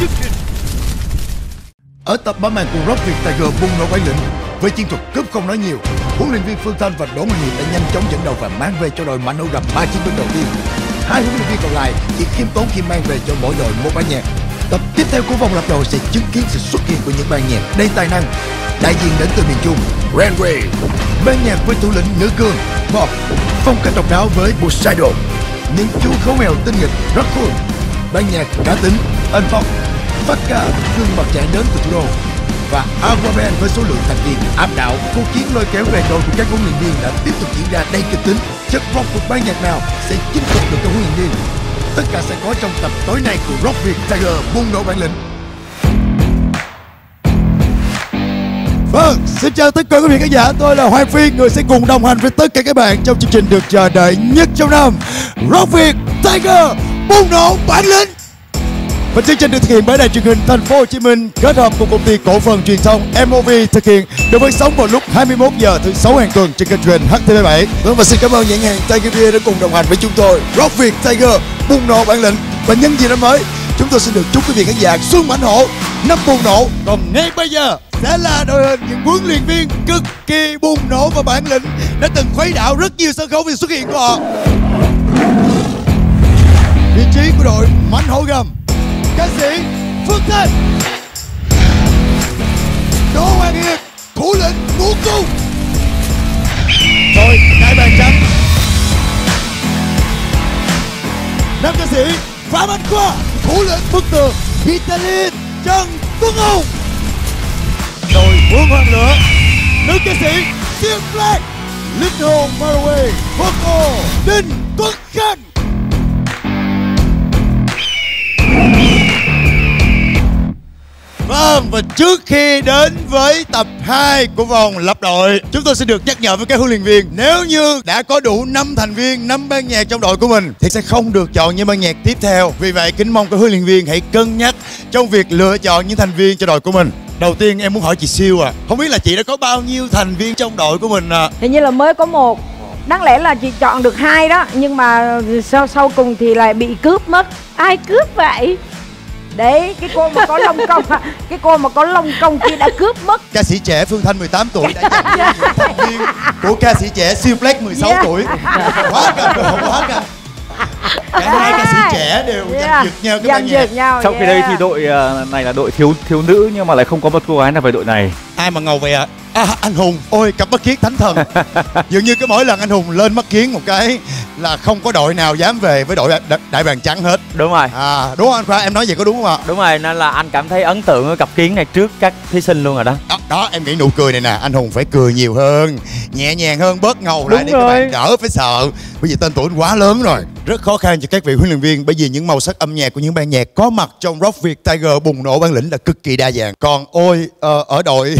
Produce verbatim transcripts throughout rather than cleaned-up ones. chương trình. Ở tập ba màn của Rock Việt Tiger Bùng Nổ Bản Lĩnh, với chiến thuật cướp không nói nhiều, huấn luyện viên Phương Thanh và Đỗ Hoàng Hiệp đã nhanh chóng dẫn đầu và mang về cho đội mãn hữu đập ba chiến binh đầu tiên. Hai huấn luyện viên còn lại chỉ khiêm tốn khi mang về cho mỗi đội một bản nhạc. Tập tiếp theo của vòng lập đầu sẽ chứng kiến sự xuất hiện của những bản nhạc đầy tài năng, đại diện đến từ miền Trung, Brainwave, ban nhạc với thủ lĩnh nữ cường, B O F, phong cách độc đáo với Bushido, những chú khấu mèo tinh nghịch, Raccoon, ban nhạc cá tính, Unlock, Phách Ca, gương mặt trẻ đến từ thủ đô, và AquaBand với số lượng thành viên áp đảo. Cuộc chiến lôi kéo về đội của các huấn luyện viên đã tiếp tục diễn ra đầy kịch tính. Chất rock của ban nhạc nào sẽ chinh phục được các huấn luyện viên? Tất cả sẽ có trong tập tối nay của Rock Việt Tiger Bùng Nổ Bản Lĩnh. Vâng, xin chào tất cả quý vị khán giả, tôi là Hoàng Phi, người sẽ cùng đồng hành với tất cả các bạn trong chương trình được chờ đợi nhất trong năm, Rock Việt Tiger Bùng Nổ Bản Lĩnh. Và chương trình được thực hiện bởi Đài Truyền hình Thành phố Hồ Chí Minh kết hợp cùng Công ty Cổ phần Truyền thông M O V thực hiện, được phát sóng vào lúc hai mươi mốt giờ thứ sáu hàng tuần trên kênh truyền H T V bảy. Vâng, và xin cảm ơn nhãn hàng Tiger Beer đã cùng đồng hành với chúng tôi, Rock Việt Tiger Bùng Nổ Bản Lĩnh. Và nhân dịp năm mới, chúng tôi xin được chúc quý vị khán giả xuân mãnh hổ, năm bùng nổ. Còn ngay bây giờ sẽ là đội hình những huấn luyện viên cực kỳ bùng nổ và bản lĩnh đã từng khuấy đảo rất nhiều sân khấu vì xuất hiện của họ. Vị trí của đội mãnh hổ gồm ca sĩ Phương Thanh, Đỗ Hoàng Hiệp, thủ lĩnh Ngũ Cung, rồi đại bàng trắng, nam ca sĩ Phạm Anh Khoa, thủ lĩnh Bức Tường, Vitamin Trần Tuấn Hùng, rồi Vương Hoàng Lửa, nữ ca sĩ Siu Black, linh hồn Microwave, Vocal Đinh Tuấn Khanh. Vâng, và trước khi đến với tập hai của vòng lập đội, chúng tôi sẽ được nhắc nhở với các huấn luyện viên, nếu như đã có đủ năm thành viên, năm ban nhạc trong đội của mình thì sẽ không được chọn những ban nhạc tiếp theo. Vì vậy kính mong các huấn luyện viên hãy cân nhắc trong việc lựa chọn những thành viên cho đội của mình. Đầu tiên em muốn hỏi chị Siu à, không biết là chị đã có bao nhiêu thành viên trong đội của mình à? Hình như là mới có một. Đáng lẽ là chị chọn được hai đó, nhưng mà sau, sau cùng thì lại bị cướp mất. Ai cướp vậy? Đấy, cái cô mà có lông công, cái cô mà có lông công kia đã cướp mất. Ca sĩ trẻ Phương Thanh mười tám tuổi đã nhận được thành viên của ca sĩ trẻ Siu Black mười sáu tuổi. Quá cả, quá cả. Cả hai ca sĩ trẻ đều giành giật nhau các bạn nhé. Trong khi đây thì đội này là đội thiếu thiếu nữ nhưng mà lại không có một cô gái nào về đội này. Ai mà ngầu vậy ạ? À? À, anh Hùng, ôi cặp mắt kiến thánh thần. Dường như cái mỗi lần anh Hùng lên mắt kiến một cái là không có đội nào dám về với đội đại bàng trắng hết. Đúng rồi. À, đúng không anh Khoa? Em nói vậy có đúng không ạ? Đúng rồi, nên là anh cảm thấy ấn tượng với cặp kiến này trước các thí sinh luôn rồi đó. Đó, đó em nghĩ nụ cười này nè, anh Hùng phải cười nhiều hơn, nhẹ nhàng hơn, bớt ngầu lại để các bạn đỡ phải sợ. Bởi vì tên tuổi quá lớn rồi, rất khó khăn cho các vị huấn luyện viên, bởi vì những màu sắc âm nhạc của những ban nhạc có mặt trong Rock Việt Tiger Bùng Nổ Bản Lĩnh là cực kỳ đa dạng. Còn ôi uh, ở đội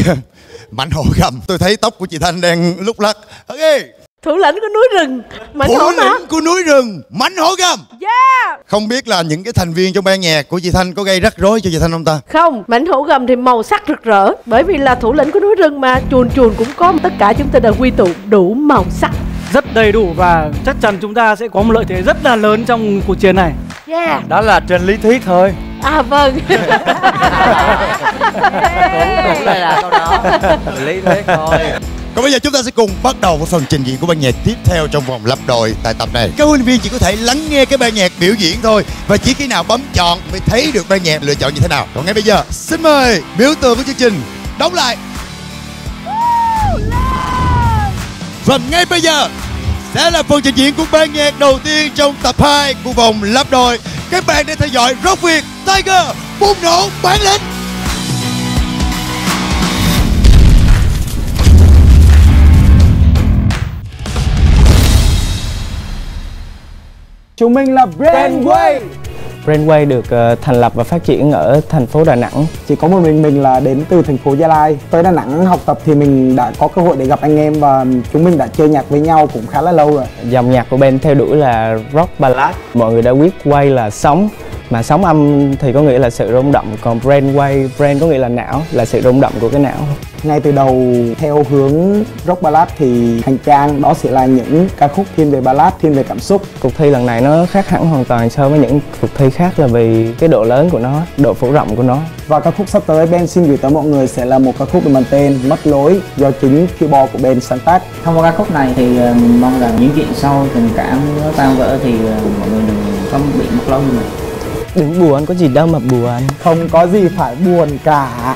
mãnh hổ gầm, tôi thấy tóc của chị Thanh đang lúc lắc. Ok, thủ lĩnh của núi rừng, mãnh hổ gầm của núi rừng, mãnh hổ gầm. Yeah. Không biết là những cái thành viên trong ban nhạc của chị Thanh có gây rắc rối cho chị Thanh không ta? Không, mãnh hổ gầm thì màu sắc rực rỡ, bởi vì là thủ lĩnh của núi rừng mà, chuồn chuồn cũng có, tất cả chúng ta đều quy tụ đủ màu sắc, rất đầy đủ, và chắc chắn chúng ta sẽ có một lợi thế rất là lớn trong cuộc chiến này. Yeah. Đó là trên lý thuyết thôi. À vâng. Đúng, đúng đây là câu đó. Lý thuyết thôi. Còn bây giờ chúng ta sẽ cùng bắt đầu với phần trình diễn của ban nhạc tiếp theo trong vòng lập đội tại tập này. Các huấn luyện viên chỉ có thể lắng nghe cái ban nhạc biểu diễn thôi, và chỉ khi nào bấm chọn mới thấy được ban nhạc lựa chọn như thế nào. Còn ngay bây giờ xin mời biểu tượng của chương trình đóng lại. Và ngay bây giờ sẽ là phần trình diễn của ban nhạc đầu tiên trong tập hai của vòng lập đội. Các bạn đã theo dõi Rock Việt Tiger Bùng Nổ Bản Lĩnh. Chúng mình là Brainwave. Brainwave được uh, thành lập và phát triển ở thành phố Đà Nẵng. Chỉ có một mình mình là đến từ thành phố Gia Lai. Tới Đà Nẵng học tập thì mình đã có cơ hội để gặp anh em, và chúng mình đã chơi nhạc với nhau cũng khá là lâu rồi. Dòng nhạc của band theo đuổi là rock ballad. Mọi người đã quyết quay là sống Mà sóng âm thì có nghĩa là sự rung động, còn brainwave, brain có nghĩa là não, là sự rung động của cái não. Ngay từ đầu theo hướng rock ballad thì hành trang đó sẽ là những ca khúc thiên về ballad, thiên về cảm xúc. Cuộc thi lần này nó khác hẳn hoàn toàn so với những cuộc thi khác là vì cái độ lớn của nó, độ phủ rộng của nó. Và ca khúc sắp tới Ben xin gửi tới mọi người sẽ là một ca khúc được mang tên Mất Lối do chính keyboard của Ben sáng tác. Thông qua ca khúc này thì mong rằng những chuyện sau tình cảm nó tan vỡ thì mọi người đừng có bị mất lối như mình. Đừng buồn, có gì đâu mà buồn. Không có gì phải buồn cả.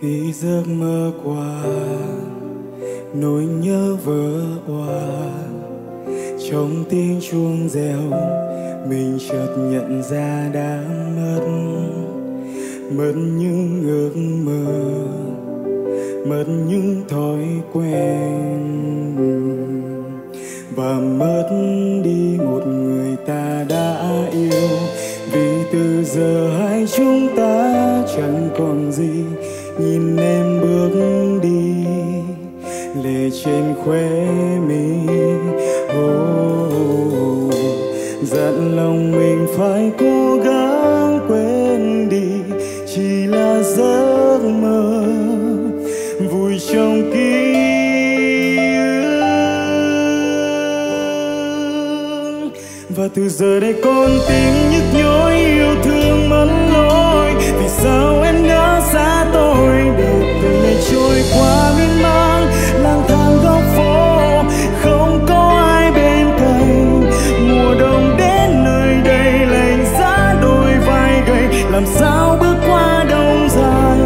Khi giấc mơ qua, nỗi nhớ vỡ òa, trong tiếng chuông reo mình chợt nhận ra đã mất. Mất những ước mơ, mất những thói quen, và mất đi một người ta đã yêu. Vì từ giờ hai chúng ta chẳng còn gì. Nhìn em bước đi, lệ trên khóe mi, oh, oh, oh. Dặn lòng mình phải cố gắng quên đi, chỉ là giấc mơ vui trong ký ức. Và từ giờ đây con tim nhức nhối yêu thương mất lối. Vì sao em đã xa tôi để từ ngày trôi qua miên man lang thang góc phố, không có ai bên cạnh. Mùa đông đến nơi đây lạnh giá đôi vai gầy, làm sao bước qua đông dài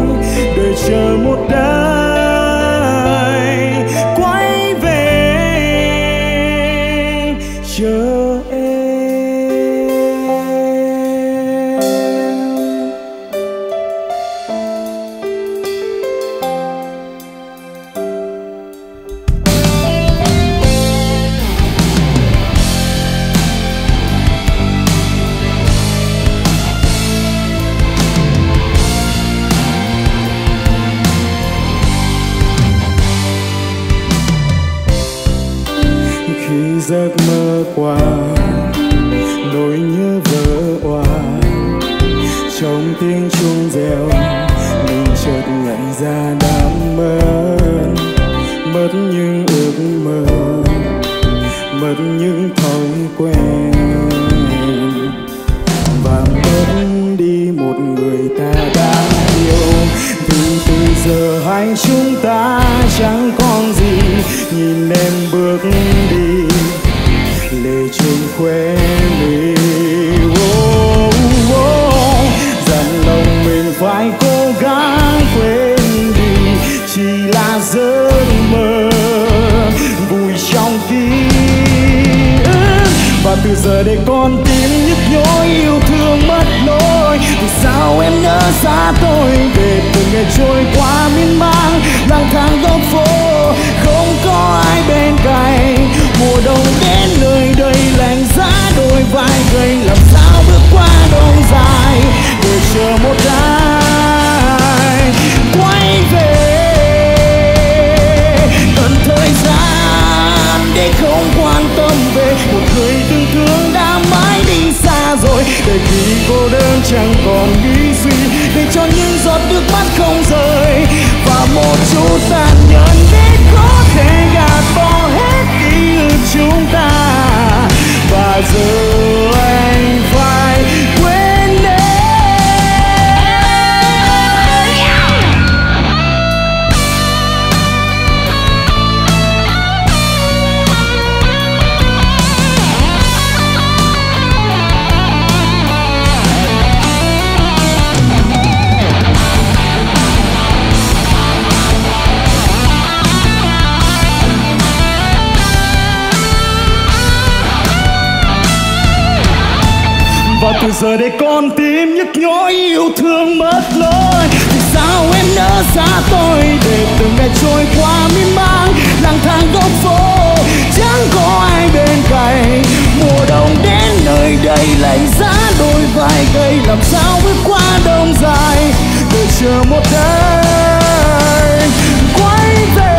để chờ một đời quay về chờ. Giấc mơ qua, nỗi nhớ vỡ òa, trong tiếng chuông reo mình chợt nhận ra đã mất. Mất những ước mơ, mất những thói quen, và mất đi một người ta đã yêu. Vì từ giờ hai chúng ta chẳng còn gì. Nhìn em bước đi, lệ trên khóe mi, oh, oh. Dặn lòng mình phải cố gắng quên đi, chỉ là giấc mơ vui trong ký ức. Và từ giờ đây con tim nhức nhối yêu thương mất lối. Vì sao em nhớ xa tôi về từng ngày trôi qua miên man lang thang góc phố, không có ai bên cạnh. Mùa đông đến nơi đây lạnh giá đôi vai gầy, làm sao bước qua đông dài để chờ một ai quay về. Cần thời gian để không quan tâm về một người từng thương đã mãi đi xa rồi, để khi cô đơn chẳng còn nghĩ gì, để cho những giọt nước mắt không rơi và một chút tàn nhẫn để có thể gạt bỏ hết chúng ta. Và giờ anh phải quên đi. Và từ giờ đây con tim nhức nhối yêu thương mất lối. Vì sao em nỡ xa tôi để từng ngày trôi qua miên man lang thang góc phố. chẳng có ai bên cạnh. Mùa đông đến nơi đây lạnh giá đôi vai gầy, làm sao bước qua đông dài để chờ một ngày quay về.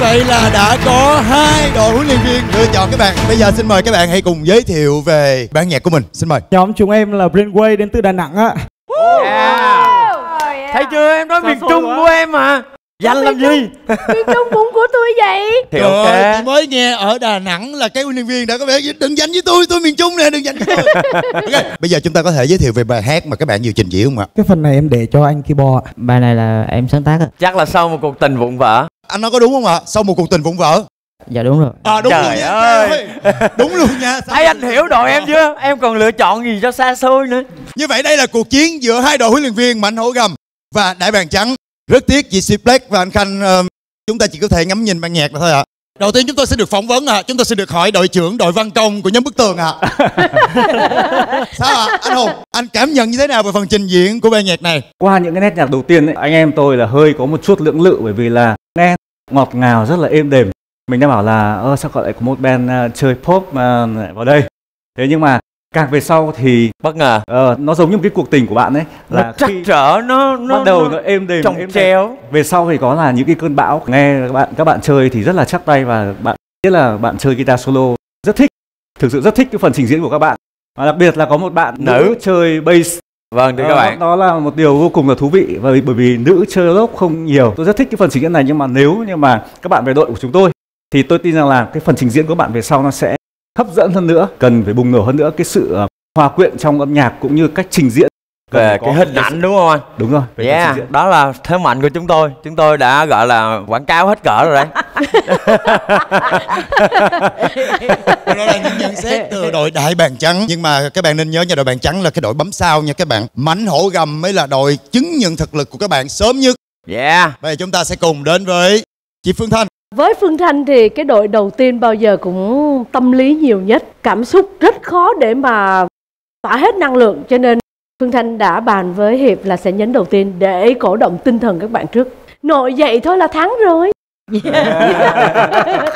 Vậy là đã có hai đội huấn luyện viên lựa chọn các bạn. Bây giờ xin mời các bạn hãy cùng giới thiệu về ban nhạc của mình. Xin mời. Nhóm chúng em là Brainwave đến từ Đà Nẵng á. Yeah. Oh, yeah. Thấy chưa, em nói miền Trung của em mà. Danh làm gì? Miền Trung cũng của tôi vậy. Thì ok. Rồi, tôi mới nghe ở Đà Nẵng là cái huấn luyện viên đã có vẻ đừng danh với tôi, tôi miền Trung nè, đừng danh với tôi. Okay. Bây giờ chúng ta có thể giới thiệu về bài hát mà các bạn vừa trình diễn không ạ? Cái phần này em để cho anh keyboard. Bài này là em sáng tác. Chắc là sau một cuộc tình vụn vỡ. Anh nói có đúng không ạ? À? Sau một cuộc tình vụn vỡ. Dạ đúng rồi. À đúng. Trời ơi. Đúng luôn nha. Thấy anh hiểu đội em chưa? Em còn lựa chọn gì cho xa xôi nữa. Như vậy đây là cuộc chiến giữa hai đội huấn luyện viên Mạnh Hổ Gầm và Đại Bàng Trắng. Rất tiếc chị Siu Black và anh Khanh, uh, chúng ta chỉ có thể ngắm nhìn ban nhạc mà thôi ạ. À. Đầu tiên chúng tôi sẽ được phỏng vấn ạ. À. Chúng tôi sẽ được hỏi đội trưởng đội văn công của nhóm Bức Tường ạ. À. Sao ạ? À? Anh Hùng, anh cảm nhận như thế nào về phần trình diễn của ban nhạc này? Qua những cái nét nhạc đầu tiên ấy, anh em tôi là hơi có một chút lưỡng lự bởi vì là nét ngọt ngào rất là êm đềm. Mình đã bảo là ơ sao lại có một band uh, chơi pop uh, vào đây. Thế nhưng mà càng về sau thì bất ngờ. uh, Nó giống như một cái cuộc tình của bạn ấy, là nó trắc trở, nó, nó bắt đầu nó, nó êm đềm, êm treo. Về sau thì có là những cái cơn bão. Nghe các bạn, các bạn chơi thì rất là chắc tay. Và bạn biết là bạn chơi guitar solo rất thích. Thực sự rất thích cái phần trình diễn của các bạn. Và đặc biệt là có một bạn nữ, nữ chơi bass. Vâng, thưa các bạn. Đó là một điều vô cùng là thú vị bởi vì nữ chơi rock không nhiều. Tôi rất thích cái phần trình diễn này, nhưng mà nếu như mà các bạn về đội của chúng tôi thì tôi tin rằng là cái phần trình diễn của bạn về sau nó sẽ hấp dẫn hơn nữa, cần phải bùng nổ hơn nữa cái sự hòa quyện trong âm nhạc cũng như cách trình diễn. Về cái hình ảnh đúng không anh? Đúng rồi. Yeah, đó là thế mạnh của chúng tôi. Chúng tôi đã gọi là quảng cáo hết cỡ rồi đấy. Đó là những nhận xét từ đội Đại Bàng Trắng. Nhưng mà các bạn nên nhớ nha, đội Bàng Trắng là cái đội bấm sao nha các bạn. Mãnh Hổ Gầm mới là đội chứng nhận thực lực của các bạn sớm nhất. Yeah. Bây giờ chúng ta sẽ cùng đến với chị Phương Thanh. Với Phương Thanh thì cái đội đầu tiên bao giờ cũng tâm lý nhiều nhất. Cảm xúc rất khó để mà tỏa hết năng lượng, cho nên Phương Thanh đã bàn với Hiệp là sẽ nhấn đầu tiên để cổ động tinh thần các bạn trước. Nội dậy thôi là thắng rồi. Yeah.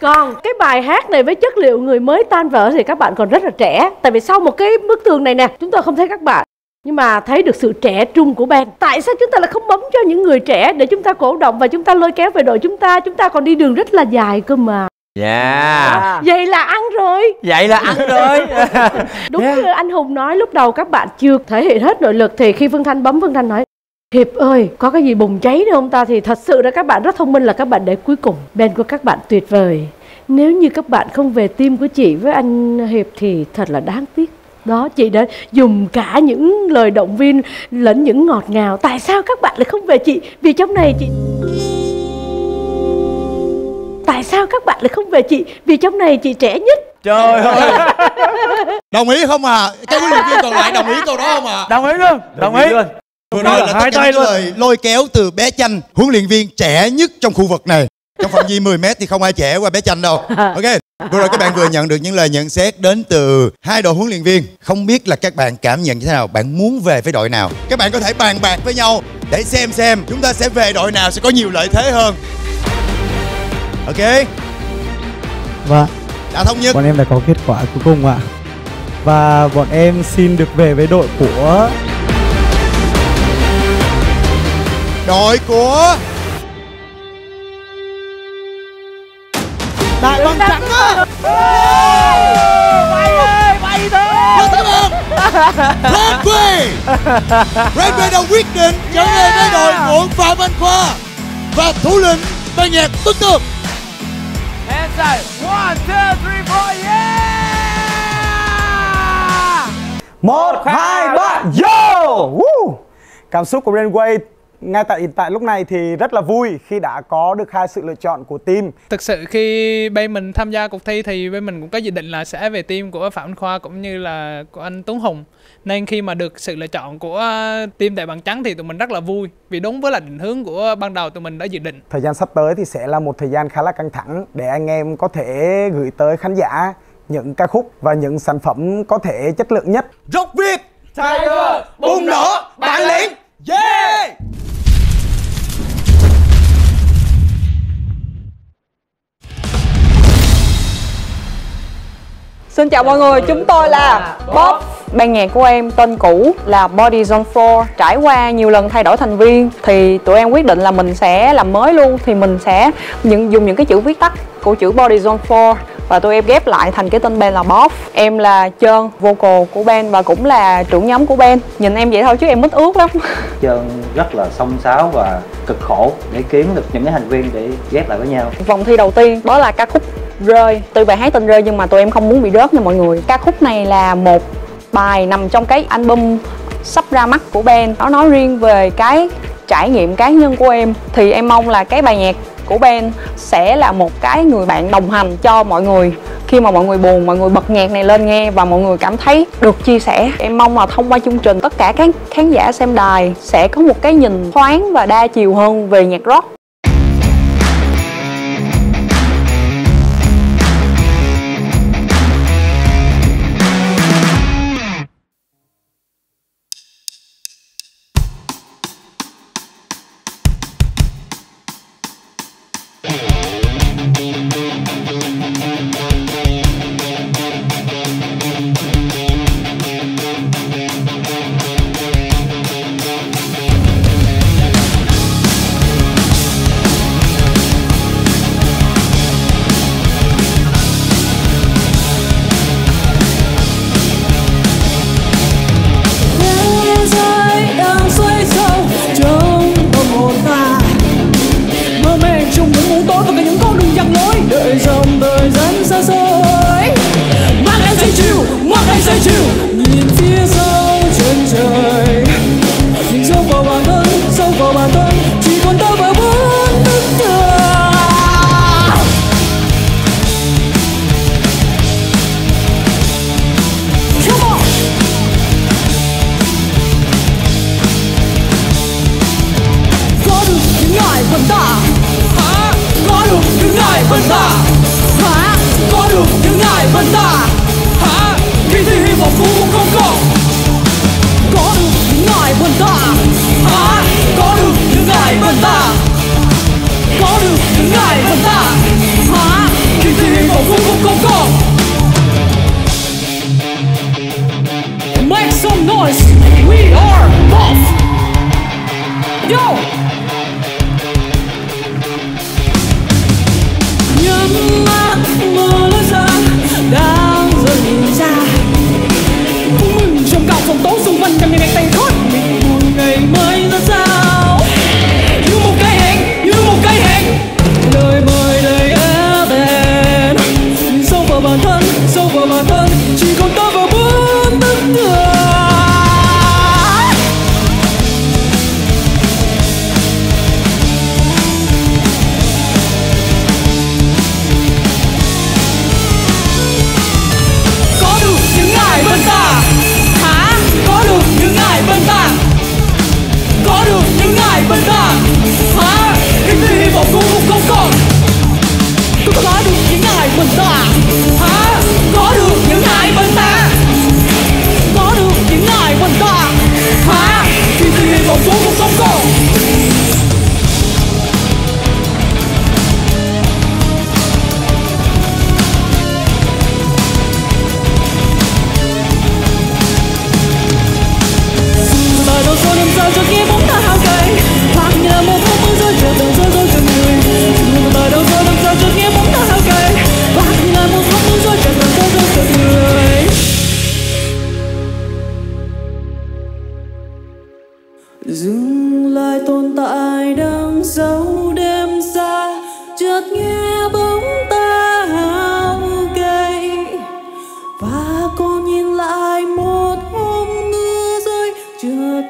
Còn cái bài hát này với chất liệu người mới tan vỡ thì các bạn còn rất là trẻ. Tại vì sau một cái bức tường này nè, chúng tôi không thấy các bạn, nhưng mà thấy được sự trẻ trung của band. Tại sao chúng ta lại không bấm cho những người trẻ để chúng ta cổ động và chúng ta lôi kéo về đội chúng ta? Chúng ta còn đi đường rất là dài cơ mà. Yeah. À, vậy là ăn rồi. Vậy là ăn rồi. Đúng yeah. Như anh Hùng nói lúc đầu, các bạn chưa thể hiện hết nội lực. Thì khi Phương Thanh bấm, Phương Thanh nói Hiệp ơi, có cái gì bùng cháy nữa không ta? Thì thật sự là các bạn rất thông minh, là các bạn để cuối cùng. Band của các bạn tuyệt vời. Nếu như các bạn không về team của chị với anh Hiệp thì thật là đáng tiếc. Đó, chị đã dùng cả những lời động viên lẫn những ngọt ngào. Tại sao các bạn lại không về chị? Vì trong này chị... Tại sao các bạn lại không về chị? Vì trong này chị trẻ nhất. Trời ơi. Đồng ý không à? Cái huấn luyện viên còn lại đồng ý câu đó không à? Đồng ý luôn. Đồng ý luôn. Vừa nói là hai tay luôn. Lời lôi kéo từ bé Chanh, huấn luyện viên trẻ nhất trong khu vực này. Trong phạm vi mười mét thì không ai trẻ qua bé Chanh đâu. Ok. Vừa rồi các bạn vừa nhận được những lời nhận xét đến từ hai đội huấn luyện viên. Không biết là các bạn cảm nhận như thế nào? Bạn muốn về với đội nào? Các bạn có thể bàn bạc với nhau để xem xem chúng ta sẽ về đội nào sẽ có nhiều lợi thế hơn. Ok. Và đã thống nhất. Bọn em đã có kết quả cuối cùng ạ. À. Và bọn em xin được về với đội của Đội của Đại Bàng Trắng á. Bay ơi, bay thôi. Cảm ơn. Randy. Randy đã quyết định trở về với đội của Phạm Anh Khoa và thủ lĩnh ban nhạc Bức Tường. Hands up, one, two, three, four, yeah! Một, hai, ba, yo! Woo! Cảm xúc của Brainwave Ngay tại hiện tại lúc này thì rất là vui khi đã có được hai sự lựa chọn của team. Thực sự khi bên mình tham gia cuộc thi thì bên mình cũng có dự định là sẽ về team của Phạm Anh Khoa cũng như là của anh Tuấn Hùng. Nên khi mà được sự lựa chọn của team Đại Bàng Trắng thì tụi mình rất là vui, vì đúng với là định hướng của ban đầu tụi mình đã dự định. Thời gian sắp tới thì sẽ là một thời gian khá là căng thẳng để anh em có thể gửi tới khán giả những ca khúc và những sản phẩm có thể chất lượng nhất. Rock Việt Tiger Bùng Nổ Bản Lĩnh. Yeah! Xin chào mọi người, chúng tôi là bê o ép. Ban nhạc của em tên cũ là Bodies on Floor. Trải qua nhiều lần thay đổi thành viên thì tụi em quyết định là mình sẽ làm mới luôn. Thì mình sẽ những, dùng những cái chữ viết tắt của chữ Bodies on Floor và tụi em ghép lại thành cái tên band là bê o ép. Em là Trơn, vocal của band và cũng là trưởng nhóm của band. Nhìn em vậy thôi chứ em mít ướt lắm. Trơn rất là xông xáo và cực khổ để kiếm được những cái thành viên để ghép lại với nhau. Vòng thi đầu tiên đó là ca khúc Rơi. Tuy bài hát tên Rơi nhưng mà tụi em không muốn bị rớt nha mọi người. Ca khúc này là một bài nằm trong cái album sắp ra mắt của band. Nó nói riêng về cái trải nghiệm cá nhân của em. Thì em mong là cái bài nhạc của band sẽ là một cái người bạn đồng hành cho mọi người. Khi mà mọi người buồn, mọi người bật nhạc này lên nghe và mọi người cảm thấy được chia sẻ. Em mong là thông qua chương trình, tất cả các khán giả xem đài sẽ có một cái nhìn thoáng và đa chiều hơn về nhạc rock.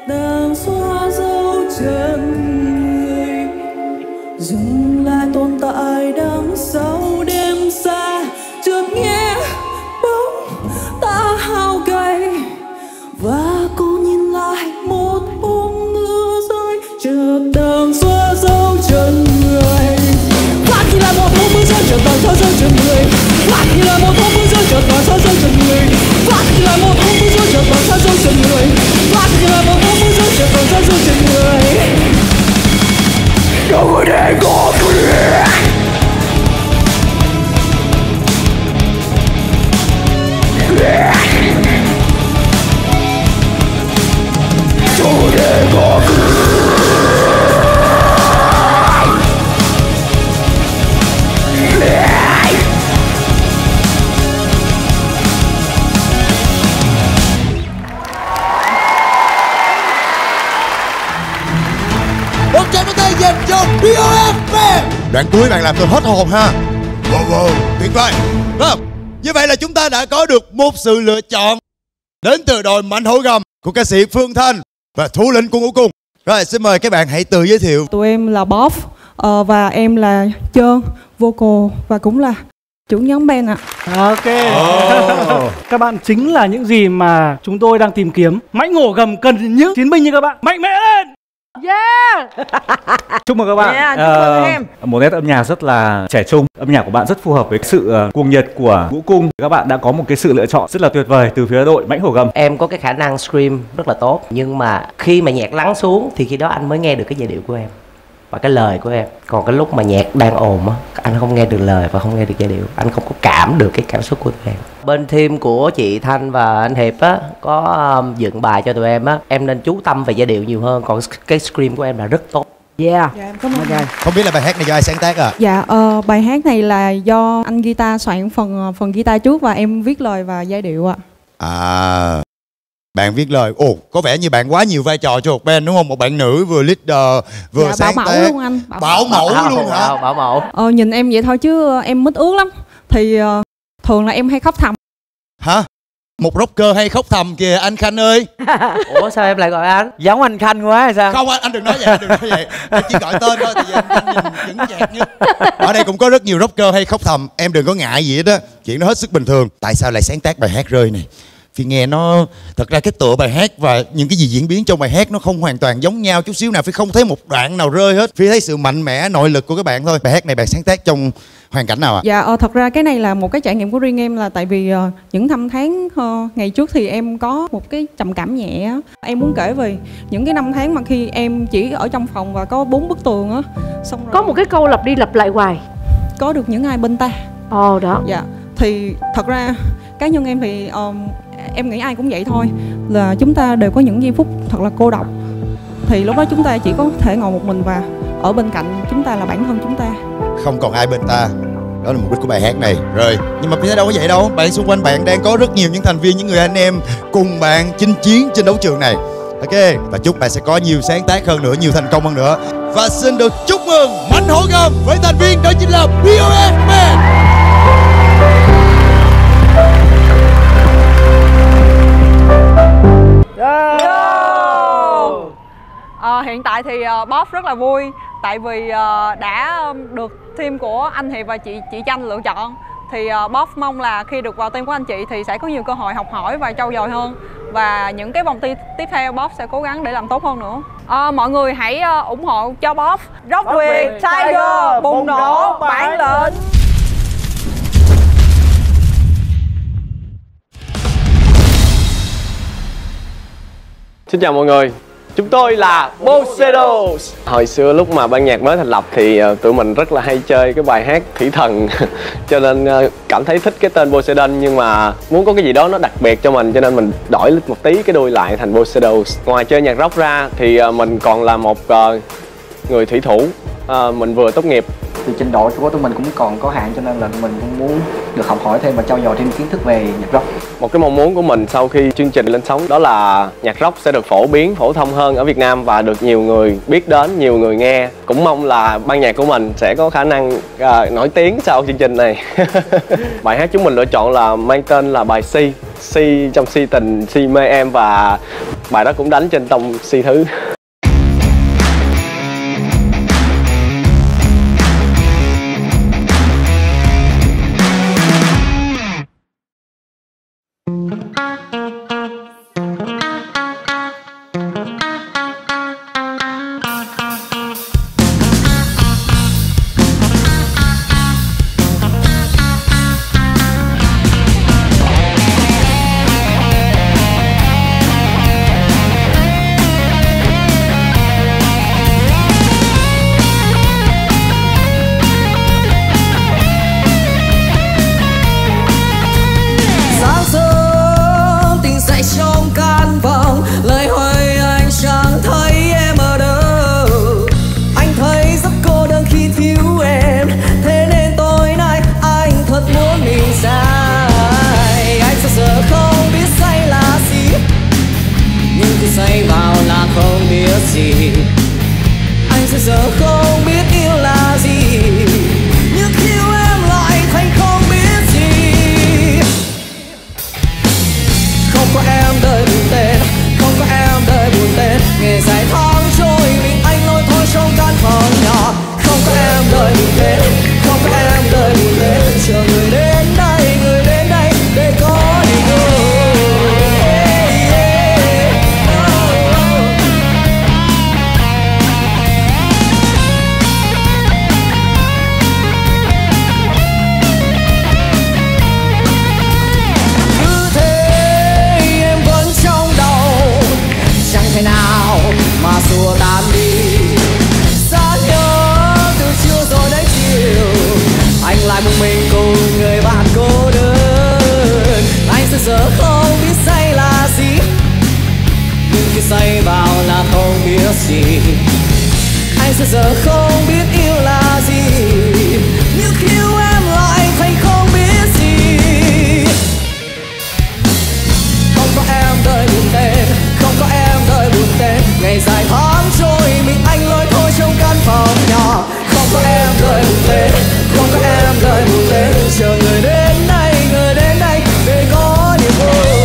Đang xóa dấu chân dừng lại tồn tại đằng sau đêm xa. Chợt nghe bóng ta hao gầy và cô nhìn lại một hôm mưa rơi, chợt tầng xóa dấu chân người. Phát khi là một hôm mưa rơi, chợt tầng xóa dấu chân người. Phát khi là một hôm mưa rơi, chợt tầng xóa dấu chân người. Phát khi là một hôm mưa rơi, chợt tầng xóa dấu chân người. Phát khi là một hôm mưa rơi, chợt tầng xóa dấu chân người. Go there, go there. Đoạn cuối bạn làm tôi hết hồn ha. Wow, wow, tuyệt vời. Đó. Như vậy là chúng ta đã có được một sự lựa chọn đến từ đội Mạnh Hổ Gầm của ca sĩ Phương Thanh và thủ lĩnh của Ngũ Cung. Rồi, xin mời các bạn hãy tự giới thiệu. Tụi em là bê o ép uh, và em là Trơn, vocal và cũng là chủ nhóm band ạ. Ok. Oh. Các bạn chính là những gì mà chúng tôi đang tìm kiếm. Mãnh Hổ Gầm cần những chiến binh như các bạn. Mạnh mẽ lên! Yeah. Chúc mừng các bạn. Yeah, chúc mừng uh, em. Một nét âm nhạc rất là trẻ trung. Âm nhạc của bạn rất phù hợp với sự uh, cuồng nhiệt của Ngũ Cung. Các bạn đã có một cái sự lựa chọn rất là tuyệt vời từ phía đội Mãnh Hổ Gầm. Em có cái khả năng scream rất là tốt, nhưng mà khi mà nhạc lắng xuống thì khi đó anh mới nghe được cái giai điệu của em và cái lời của em. Còn cái lúc mà nhạc đang ồn á, anh không nghe được lời và không nghe được giai điệu. Anh không có cảm được cái cảm xúc của tụi em. Bên team của chị Thanh và anh Hiệp á, có um, dựng bài cho tụi em á. Em nên chú tâm về giai điệu nhiều hơn. Còn cái scream của em là rất tốt. Yeah, dạ, em cảm ơn. Okay. Không biết là bài hát này do ai sáng tác à? Dạ, uh, bài hát này là do anh guitar soạn phần phần guitar trước và em viết lời và giai điệu ạ. À, bạn viết lời. Ồ, có vẻ như bạn quá nhiều vai trò cho một band đúng không? Một bạn nữ vừa leader vừa dạ, sáng tác. Bảo mẫu luôn anh. Bảo, bảo mẫu, bảo, mẫu luôn bảo, hả? Bảo, bảo mẫu. Ờ, nhìn em vậy thôi chứ em mít ướt lắm. Thì uh, thường là em hay khóc thầm. Hả? Một rocker hay khóc thầm kìa anh Khanh ơi. Ủa sao em lại gọi anh? Giống anh Khanh quá hay sao? Không anh, anh đừng nói vậy, anh đừng nói vậy. Anh chỉ gọi tên thôi, tại vì anh nhìn chững chạc nhất. Ở đây cũng có rất nhiều rocker hay khóc thầm. Em đừng có ngại gì hết á. Chuyện đó hết sức bình thường. Tại sao lại sáng tác bài hát Rơi này? Vì nghe nó, thật ra cái tựa bài hát và những cái gì diễn biến trong bài hát nó không hoàn toàn giống nhau chút xíu nào. Phi không thấy một đoạn nào rơi hết. Phi thấy sự mạnh mẽ, nội lực của các bạn thôi. Bài hát này bạn sáng tác trong hoàn cảnh nào ạ? À? Dạ, ờ, thật ra cái này là một cái trải nghiệm của riêng em, là tại vì uh, những năm tháng uh, ngày trước thì em có một cái trầm cảm nhẹ. Em muốn kể về những cái năm tháng mà khi em chỉ ở trong phòng và có bốn bức tường á, xong rồi có một cái câu lặp đi lặp lại hoài. Có được những ai bên ta. Ồ, oh, đó. Dạ, thì thật ra cá nhân em thì uh, em nghĩ ai cũng vậy thôi, là chúng ta đều có những giây phút thật là cô độc. Thì lúc đó chúng ta chỉ có thể ngồi một mình và ở bên cạnh chúng ta là bản thân chúng ta. Không còn ai bên ta. Đó là mục đích của bài hát này, Rơi. Nhưng mà phía đâu có vậy đâu. Bạn xung quanh bạn đang có rất nhiều những thành viên, những người anh em cùng bạn chinh chiến trên đấu trường này. Ok. Và chúc bạn sẽ có nhiều sáng tác hơn nữa, nhiều thành công hơn nữa. Và xin được chúc mừng Mãnh Hổ Gầm với thành viên đó chính là B O F. Yeah. Yo. À, hiện tại thì uh, bê o ép rất là vui, tại vì uh, đã được team của anh Hiệp và chị chị Chanh lựa chọn. Thì uh, bê o ép mong là khi được vào team của anh chị thì sẽ có nhiều cơ hội học hỏi và trau dồi hơn. Và những cái vòng thi tiếp theo bê o ép sẽ cố gắng để làm tốt hơn nữa. À, mọi người hãy uh, ủng hộ cho bê o ép. Rock Việt Tiger Bùng Nổ Bản Lĩnh. Xin chào mọi người, chúng tôi là Poseidos. Hồi xưa lúc mà ban nhạc mới thành lập thì tụi mình rất là hay chơi cái bài hát Thủy Thần cho nên cảm thấy thích cái tên Poseidon, nhưng mà muốn có cái gì đó nó đặc biệt cho mình cho nên mình đổi một tí cái đuôi lại thành Poseidos. Ngoài chơi nhạc rock ra thì mình còn là một người thủy thủ, mình vừa tốt nghiệp. Thì trình độ của tụi mình cũng còn có hạn cho nên là mình cũng muốn được học hỏi thêm và trau dồi thêm kiến thức về nhạc rock. Một cái mong muốn của mình sau khi chương trình lên sóng đó là nhạc rock sẽ được phổ biến, phổ thông hơn ở Việt Nam và được nhiều người biết đến, nhiều người nghe. Cũng mong là ban nhạc của mình sẽ có khả năng uh, nổi tiếng sau chương trình này. Bài hát chúng mình lựa chọn là mang tên là bài Si. Si trong Si Tình, Si Mê Em, và bài đó cũng đánh trên tông Si Thứ. giờ không biết yêu là gì, nhưng yêu em lại thành không biết gì. Không có em đời buồn tê, không có em đời buồn tê, ngày dài tháng trôi mình anh lôi thôi trong căn phòng nhỏ. Không có em đời buồn tê, không có em đời buồn tê, chờ người đến đây, người đến đây để có niềm vui.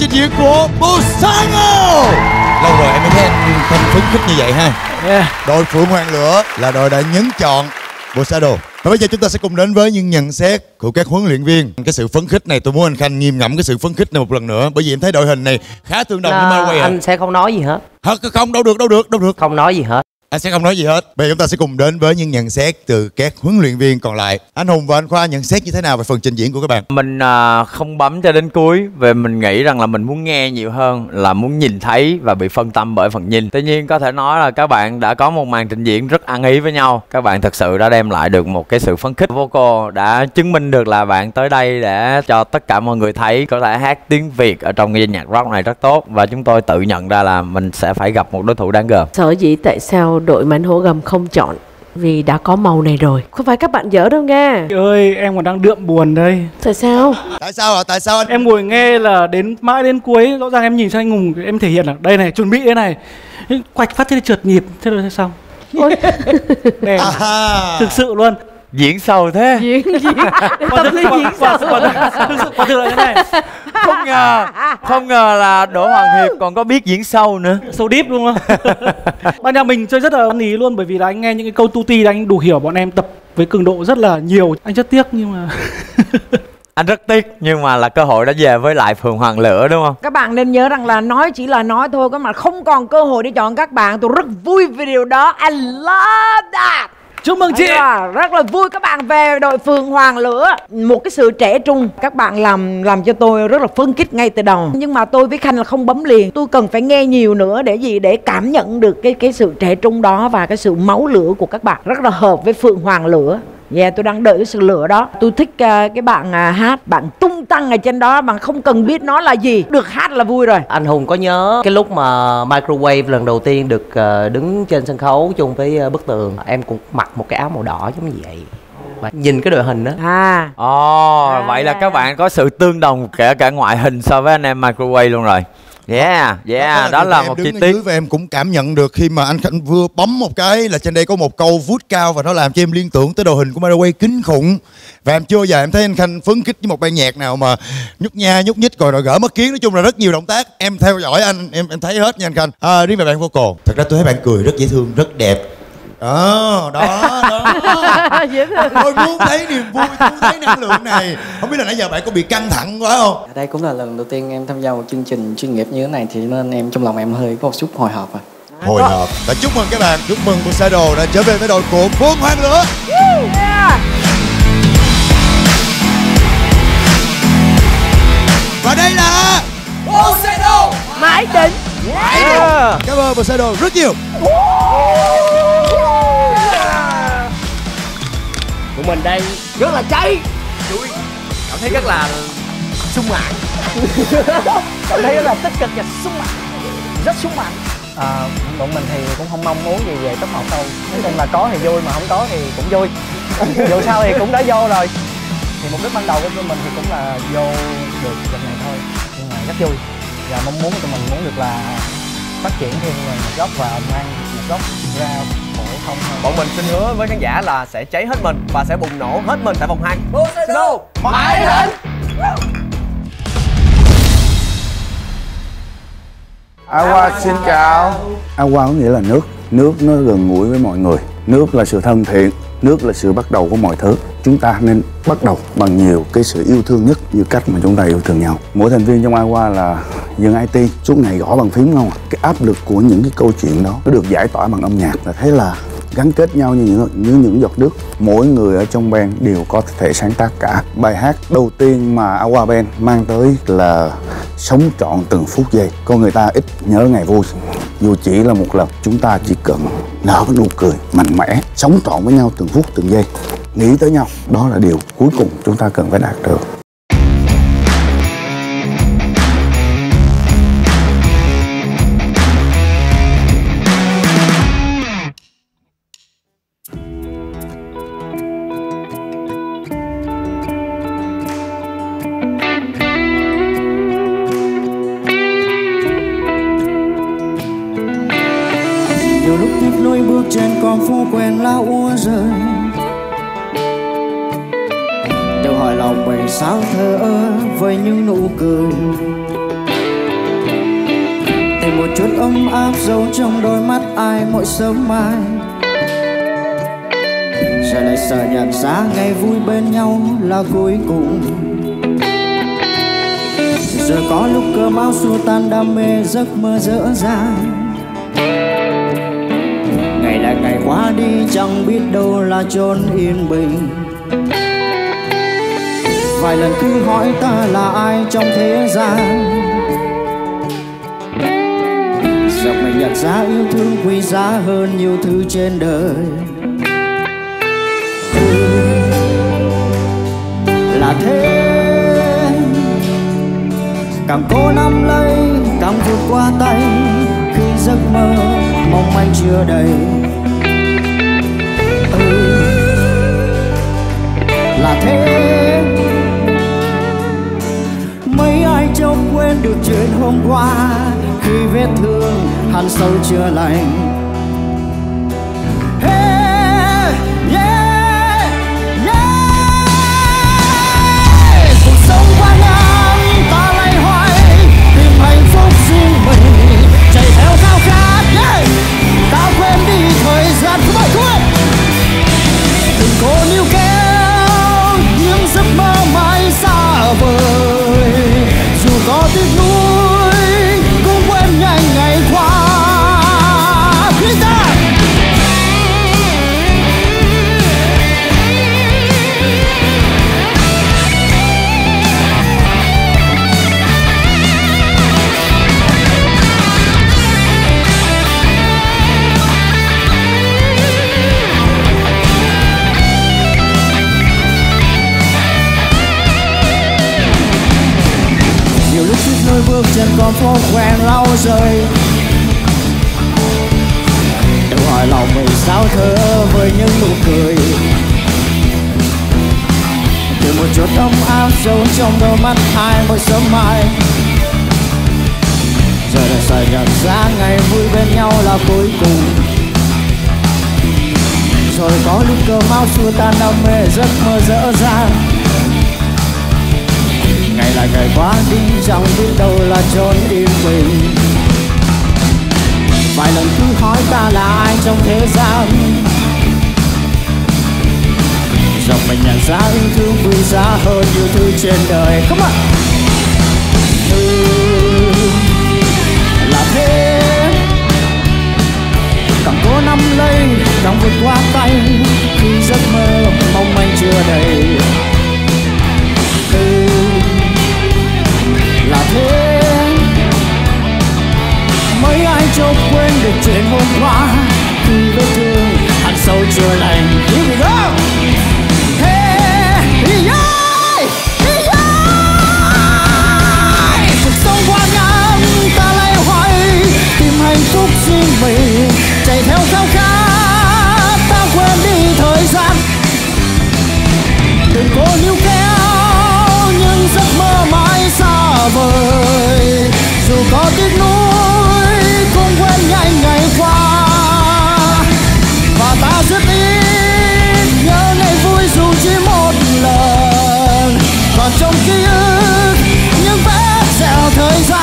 Trình diễn của Poseidos. Lâu rồi em mới thấy anh phấn khích như vậy ha. Yeah. Đội Phượng Hoàng Lửa là đội đã nhấn chọn Poseidos. Và bây giờ chúng ta sẽ cùng đến với những nhận xét của các huấn luyện viên. Cái sự phấn khích này tôi muốn anh Khanh nghiêm ngẫm cái sự phấn khích này một lần nữa, bởi vì em thấy đội hình này khá tương đồng với Microwave. Anh sẽ không nói gì hết. Không, không đâu được, đâu được, đâu được. Không nói gì hết. Anh sẽ không nói gì hết. Bây giờ chúng ta sẽ cùng đến với những nhận xét từ các huấn luyện viên còn lại. Anh Hùng và anh Khoa nhận xét như thế nào về phần trình diễn của các bạn? Mình à, không bấm cho đến cuối. Về mình nghĩ rằng là mình muốn nghe nhiều hơn là muốn nhìn thấy và bị phân tâm bởi phần nhìn. Tuy nhiên có thể nói là các bạn đã có một màn trình diễn rất ăn ý với nhau. Các bạn thật sự đã đem lại được một cái sự phấn khích. Vocal đã chứng minh được là bạn tới đây để cho tất cả mọi người thấy có thể hát tiếng Việt ở trong cái nhạc rock này rất tốt. Và chúng tôi tự nhận ra là mình sẽ phải gặp một đối thủ đáng gờm. Sở dĩ tại sao đội mãnh hổ gầm không chọn vì đã có màu này rồi. Không phải các bạn dở đâu nha. Chị ơi, em còn đang đượm buồn đây. Tại sao? Tại sao ạ? À? Tại sao anh? Em ngồi nghe là đến mãi đến cuối, rõ ràng em nhìn sang anh Hùng, em thể hiện là đây này, chuẩn bị thế này. Quạch phát thế trượt nhịp, thế rồi xong. Ôi. Đẹp. Thực sự luôn. Diễn sâu thế. Diễn diễn. Tâm lý diễn sâu. Quả thực là thế này. Không ngờ, không ngờ là Đỗ Hoàng Hiệp còn có biết diễn sâu nữa. Sâu deep luôn á. Ban nhà mình chơi rất là ăn ý luôn, bởi vì là anh nghe những cái câu tuti là anh đủ hiểu bọn em tập với cường độ rất là nhiều. Anh rất tiếc nhưng mà anh rất tiếc nhưng mà là cơ hội đã về với lại Phượng Hoàng Lửa đúng không? Các bạn nên nhớ rằng là nói chỉ là nói thôi, các bạn không còn cơ hội để chọn các bạn. Tôi rất vui về điều đó. I love that. Chúc mừng chị. À, rất là vui các bạn về đội Phượng Hoàng Lửa. Một cái sự trẻ trung. Các bạn làm làm cho tôi rất là phấn khích ngay từ đầu. Nhưng mà tôi với Khanh là không bấm liền. Tôi cần phải nghe nhiều nữa để gì? Để cảm nhận được cái cái sự trẻ trung đó và cái sự máu lửa của các bạn. Rất là hợp với Phượng Hoàng Lửa. Dạ, yeah, tôi đang đợi cái sự lửa đó. Tôi thích uh, cái bạn uh, hát. Bạn tung tăng ở trên đó, bạn không cần biết nó là gì. Được hát là vui rồi. Anh Hùng có nhớ cái lúc mà Microwave lần đầu tiên được uh, đứng trên sân khấu chung với uh, Bức Tường. Em cũng mặc một cái áo màu đỏ giống như vậy. Mà nhìn cái đội hình đó. À. Ồ, oh, à, vậy là các bạn có sự tương đồng kể cả ngoại hình so với anh em Microwave luôn rồi. Yeah, yeah, đó, đó là một chi tiết và em cũng cảm nhận được khi mà anh Khanh vừa bấm một cái là trên đây có một câu vút cao và nó làm cho em liên tưởng tới đội hình của Microwave kinh khủng. Và em chưa giờ em thấy anh Khanh phấn khích với một bài nhạc nào mà nhúc nha nhúc nhích rồi gỡ mất kiến, nói chung là rất nhiều động tác. Em theo dõi anh, em em thấy hết nha anh Khanh. À, riêng về bạn vocal, thật ra tôi thấy bạn cười rất dễ thương, rất đẹp. Ờ, đó, đó. Tôi muốn thấy niềm vui, muốn thấy năng lượng này. Không biết là nãy giờ bạn có bị căng thẳng quá không? Đây cũng là lần đầu tiên em tham gia một chương trình chuyên nghiệp như thế này, thì nên em trong lòng em hơi có một chút hồi hộp rồi. Hồi hộp. Và chúc mừng các bạn, chúc mừng Poseidos đã trở về với đội của Phương Thanh nữa. Yeah. Và đây là Poseidos Mãi Đỉnh. Yeah. Cảm ơn Poseidos rất nhiều. Yeah. Tụi mình đang rất là cháy, vui, cảm thấy rất là sung mãn, cảm thấy rất là tích cực và sung mãn, rất sung mãn. À, bọn mình thì cũng không mong muốn gì về top một đâu, nói chung là có thì vui mà không có thì cũng vui. Dù sao thì cũng đã vô rồi, thì mục đích ban đầu của tụi mình thì cũng là vô được trận này thôi, nhưng mà rất vui và mong muốn tụi mình muốn được là phát triển thêm một góc và mang một góc ra khỏi không. Bọn mình xin hứa với khán giả là sẽ cháy hết mình và sẽ bùng nổ hết mình tại vòng hai. Poseidos Mãi Đỉnh. Aqua xin chào. Aqua có nghĩa là nước. Nước nó gần gũi với mọi người. Nước là sự thân thiện. Nước là sự bắt đầu của mọi thứ. Chúng ta nên bắt đầu bằng nhiều cái sự yêu thương nhất, như cách mà chúng ta yêu thương nhau. Mỗi thành viên trong Aqua là dân i tê, suốt ngày gõ bằng phím không? Cái áp lực của những cái câu chuyện đó nó được giải tỏa bằng âm nhạc. Là thế là gắn kết nhau như những, như những giọt nước. Mỗi người ở trong band đều có thể sáng tác cả. Bài hát đầu tiên mà AquaBand mang tới là Sống Trọn Từng Phút Giây. Con người ta ít nhớ ngày vui, dù chỉ là một lần. Chúng ta chỉ cần nở nụ cười mạnh mẽ, sống trọn với nhau từng phút từng giây, nghĩ tới nhau. Đó là điều cuối cùng chúng ta cần phải đạt được. Sớm mai giờ lại sợ nhận ra ngày vui bên nhau là cuối cùng. Giờ có lúc cơn bão xua tan đam mê giấc mơ dở dang. Ngày đã ngày qua đi chẳng biết đâu là chốn yên bình. Vài lần cứ hỏi ta là ai trong thế gian. Giờ mình nhận ra yêu thương quý giá hơn nhiều thứ trên đời. Là thế, càng cố nắm lấy, càng vượt qua tay. Khi giấc mơ mong manh chưa đầy. Là thế, mấy ai trong quên được chuyện hôm qua. Khi vết thương hằn sâu chưa lành. Hey, yeah, yeah. Cuộc sống quá ngắn, ta lay hoay tìm hạnh phúc riêng mình, chạy theo khao khát, yeah. Ta quên đi thời gian của mọi người. Từng cố níu kéo những giấc mơ mãi xa vời, dù có tiếc nuối. Bước chân con phố quen lau rơi. Tự hỏi lòng mình sao thơ với những nụ cười. Từ một chút ấm áp sâu trong đôi mắt hai mỗi sớm mai. Giờ đã sợ nhận ra ngày vui bên nhau là cuối cùng. Rồi có lúc cơn bão xua tan đam mê giấc mơ dở dang. Ngày lại ngày quá đi chẳng biết đâu là chốn yên bình. vài lần cứ hỏi ta là ai trong thế gian. Dòng mình nhận ra yêu thương quý giá hơn nhiều thứ trên đời. Come on. Thương là thế, càng cố nắm lấy càng vượt qua tay khi giấc mơ mong manh chưa đầy. Thương là thế, mấy ai cho quên được chuyện hôm qua khi vết thương hằn sâu chưa lành. Here we go. Hey, yeah, yeah. Cuộc sống quá ngắn, ta lay hoay tìm hạnh phúc riêng mình, chạy theo khao khát, ta quên đi thời gian. Đừng cố níu kéo những giấc mơ mãi xa vời, dù có tiếc nuối cũng quên nhanh ngày qua. Và ta rất ít nhớ ngày vui dù chỉ một lần, còn trong ký ức những vết sẹo thời gian.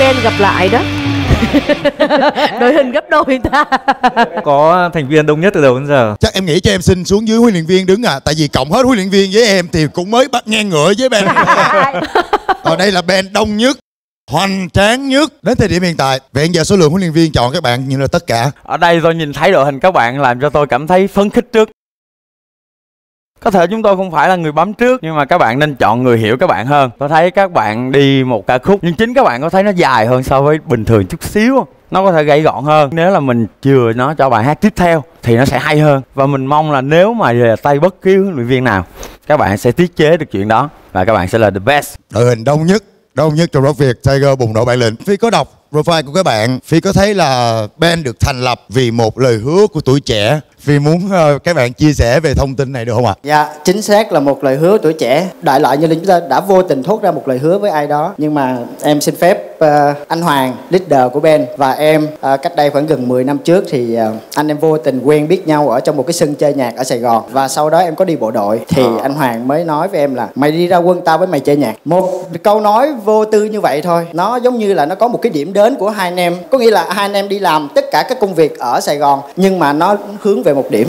Ben gặp lại đó. Đội hình gấp đôi ta. Có thành viên đông nhất từ đầu đến giờ. Chắc em nghĩ cho em xin xuống dưới huấn luyện viên đứng à. Tại vì cộng hết huấn luyện viên với em thì cũng mới bắt ngang ngựa với Ben. Ở đây là Ben đông nhất, hoành tráng nhất đến thời điểm hiện tại. Vẹn giờ số lượng huấn luyện viên chọn các bạn như là tất cả. Ở đây tôi nhìn thấy đội hình các bạn làm cho tôi cảm thấy phấn khích trước. Có thể chúng tôi không phải là người bấm trước, nhưng mà các bạn nên chọn người hiểu các bạn hơn. Tôi thấy các bạn đi một ca khúc, nhưng chính các bạn có thấy nó dài hơn so với bình thường chút xíu. Nó có thể gãy gọn hơn. Nếu là mình chừa nó cho bài hát tiếp theo thì nó sẽ hay hơn. Và mình mong là nếu mà về tay bất cứ huấn luyện viên nào, các bạn sẽ tiết chế được chuyện đó và các bạn sẽ là the best. Đội hình đông nhất, đông nhất trong Rock Việt Tiger Bùng Nổ Bản Lĩnh. Phi có đọc profile của các bạn, Phi có thấy là band được thành lập vì một lời hứa của tuổi trẻ. Phi muốn uh, các bạn chia sẻ về thông tin này được không ạ? À? Dạ, chính xác là một lời hứa tuổi trẻ. Đại loại như là chúng ta đã vô tình thốt ra một lời hứa với ai đó. Nhưng mà em xin phép uh, anh Hoàng, leader của band và em uh, cách đây khoảng gần mười năm trước thì uh, anh em vô tình quen biết nhau ở trong một cái sân chơi nhạc ở Sài Gòn. Và sau đó em có đi bộ đội thì à. anh Hoàng mới nói với em là mày đi ra quân tao với mày chơi nhạc. Một câu nói vô tư như vậy thôi, nó giống như là nó có một cái điểm đến của hai anh em. Có nghĩa là hai anh em đi làm tất cả các công việc ở Sài Gòn, nhưng mà nó hướng về một điểm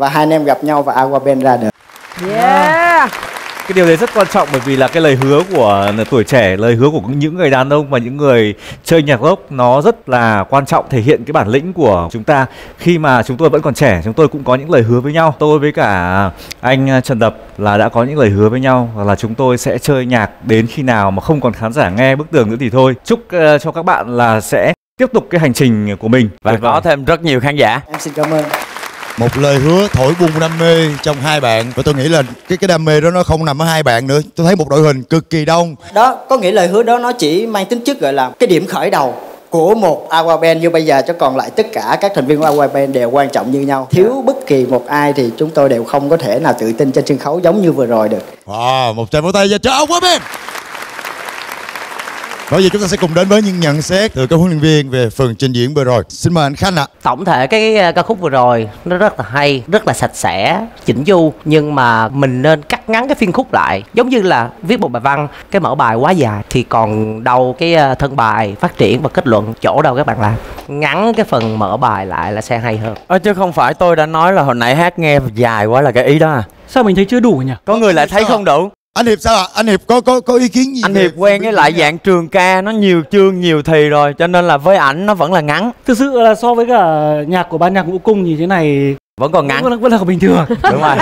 và hai anh em gặp nhau và AquaBand ra được. Yeah. Cái điều đấy rất quan trọng bởi vì là cái lời hứa của tuổi trẻ, lời hứa của những người đàn ông và những người chơi nhạc rock nó rất là quan trọng, thể hiện cái bản lĩnh của chúng ta. Khi mà chúng tôi vẫn còn trẻ, chúng tôi cũng có những lời hứa với nhau. Tôi với cả anh Trần Đập là đã có những lời hứa với nhau là chúng tôi sẽ chơi nhạc đến khi nào mà không còn khán giả nghe Bức Tường nữa thì thôi. Chúc uh, cho các bạn là sẽ tiếp tục cái hành trình của mình và có thêm rất nhiều khán giả. Em xin cảm ơn. Một lời hứa thổi bùng đam mê trong hai bạn. Và tôi nghĩ là cái cái đam mê đó nó không nằm ở hai bạn nữa. Tôi thấy một đội hình cực kỳ đông. Đó, có nghĩa lời hứa đó nó chỉ mang tính chất gọi là cái điểm khởi đầu của một AquaBand như bây giờ, chứ còn lại tất cả các thành viên của AquaBand đều quan trọng như nhau. Thiếu bất kỳ một ai thì chúng tôi đều không có thể nào tự tin trên sân khấu giống như vừa rồi được. Wow, một tràng vỗ tay cho AquaBand. Bây giờ chúng ta sẽ cùng đến với những nhận xét từ các huấn luyện viên về phần trình diễn vừa rồi. Xin mời anh Khanh ạ. À. Tổng thể cái ca khúc vừa rồi nó rất là hay, rất là sạch sẽ, chỉnh chu. Nhưng mà mình nên cắt ngắn cái phiên khúc lại. Giống như là viết một bài văn, cái mở bài quá dài thì còn đâu cái thân bài phát triển và kết luận, chỗ đâu các bạn làm. Ngắn cái phần mở bài lại là sẽ hay hơn. Ờ, chứ không phải tôi đã nói là hồi nãy hát nghe dài quá là cái ý đó à? Sao mình thấy chưa đủ nhỉ? Có người lại thấy không đủ. Anh Hiệp sao ạ? À? Anh Hiệp có có có ý kiến gì? Anh Hiệp quen với lại dạng trường ca, nó nhiều chương nhiều thì rồi, cho nên là với ảnh nó vẫn là ngắn. Thực sự là so với cả nhạc của ban nhạc Ngũ Cung như thế này vẫn còn ngắn, vẫn, vẫn là bình thường. Đúng rồi.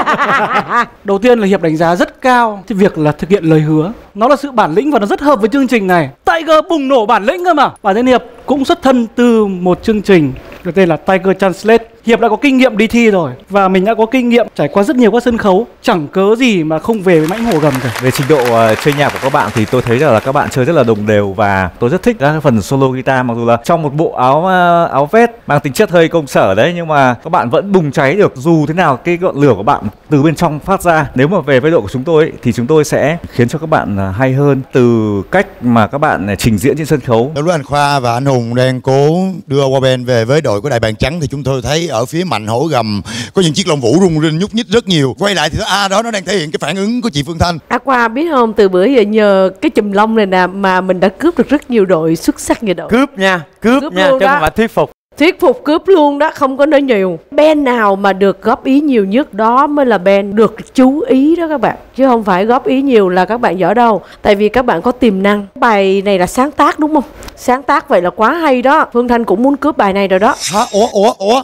Đầu tiên là Hiệp đánh giá rất cao cái việc là thực hiện lời hứa. Nó là sự bản lĩnh và nó rất hợp với chương trình này. Tiger Bùng Nổ Bản Lĩnh cơ mà. Bản thân Hiệp cũng xuất thân từ một chương trình được tên là Tiger Translate. Hiệp đã có kinh nghiệm đi thi rồi, và mình đã có kinh nghiệm trải qua rất nhiều các sân khấu. Chẳng cớ gì mà không về với Mãnh Hổ Gầm cả. Về trình độ uh, chơi nhạc của các bạn thì tôi thấy rằng là các bạn chơi rất là đồng đều, và tôi rất thích các phần solo guitar. Mặc dù là trong một bộ áo uh, áo vest mang tính chất hơi công sở đấy, nhưng mà các bạn vẫn bùng cháy được. Dù thế nào cái ngọn lửa của bạn từ bên trong phát ra. Nếu mà về với đội của chúng tôi ấy, thì chúng tôi sẽ khiến cho các bạn uh, hay hơn từ cách mà các bạn uh, trình diễn trên sân khấu. Đối với anh Khoa và anh Hùng đang cố đưa AquaBand về với đội của Đại Bàng Trắng thì chúng tôi thấy ở phía Mãnh Hổ Gầm có những chiếc lông vũ rung rinh nhúc nhích rất nhiều. Quay lại thì a à, đó nó đang thể hiện cái phản ứng của chị Phương Thanh. Aqua biết không, từ bữa giờ nhờ cái chùm lông này nè mà mình đã cướp được rất nhiều đội xuất sắc như đội. Cướp nha, cướp, cướp nha, chứ không phải thuyết phục. Thuyết phục cướp luôn đó, không có nói nhiều. Band nào mà được góp ý nhiều nhất đó mới là band được chú ý đó các bạn. Chứ không phải góp ý nhiều là các bạn giỏi đâu. Tại vì các bạn có tiềm năng. Bài này là sáng tác đúng không? Sáng tác vậy là quá hay đó. Phương Thanh cũng muốn cướp bài này rồi đó. Hả? Ủa, ủa, ủa?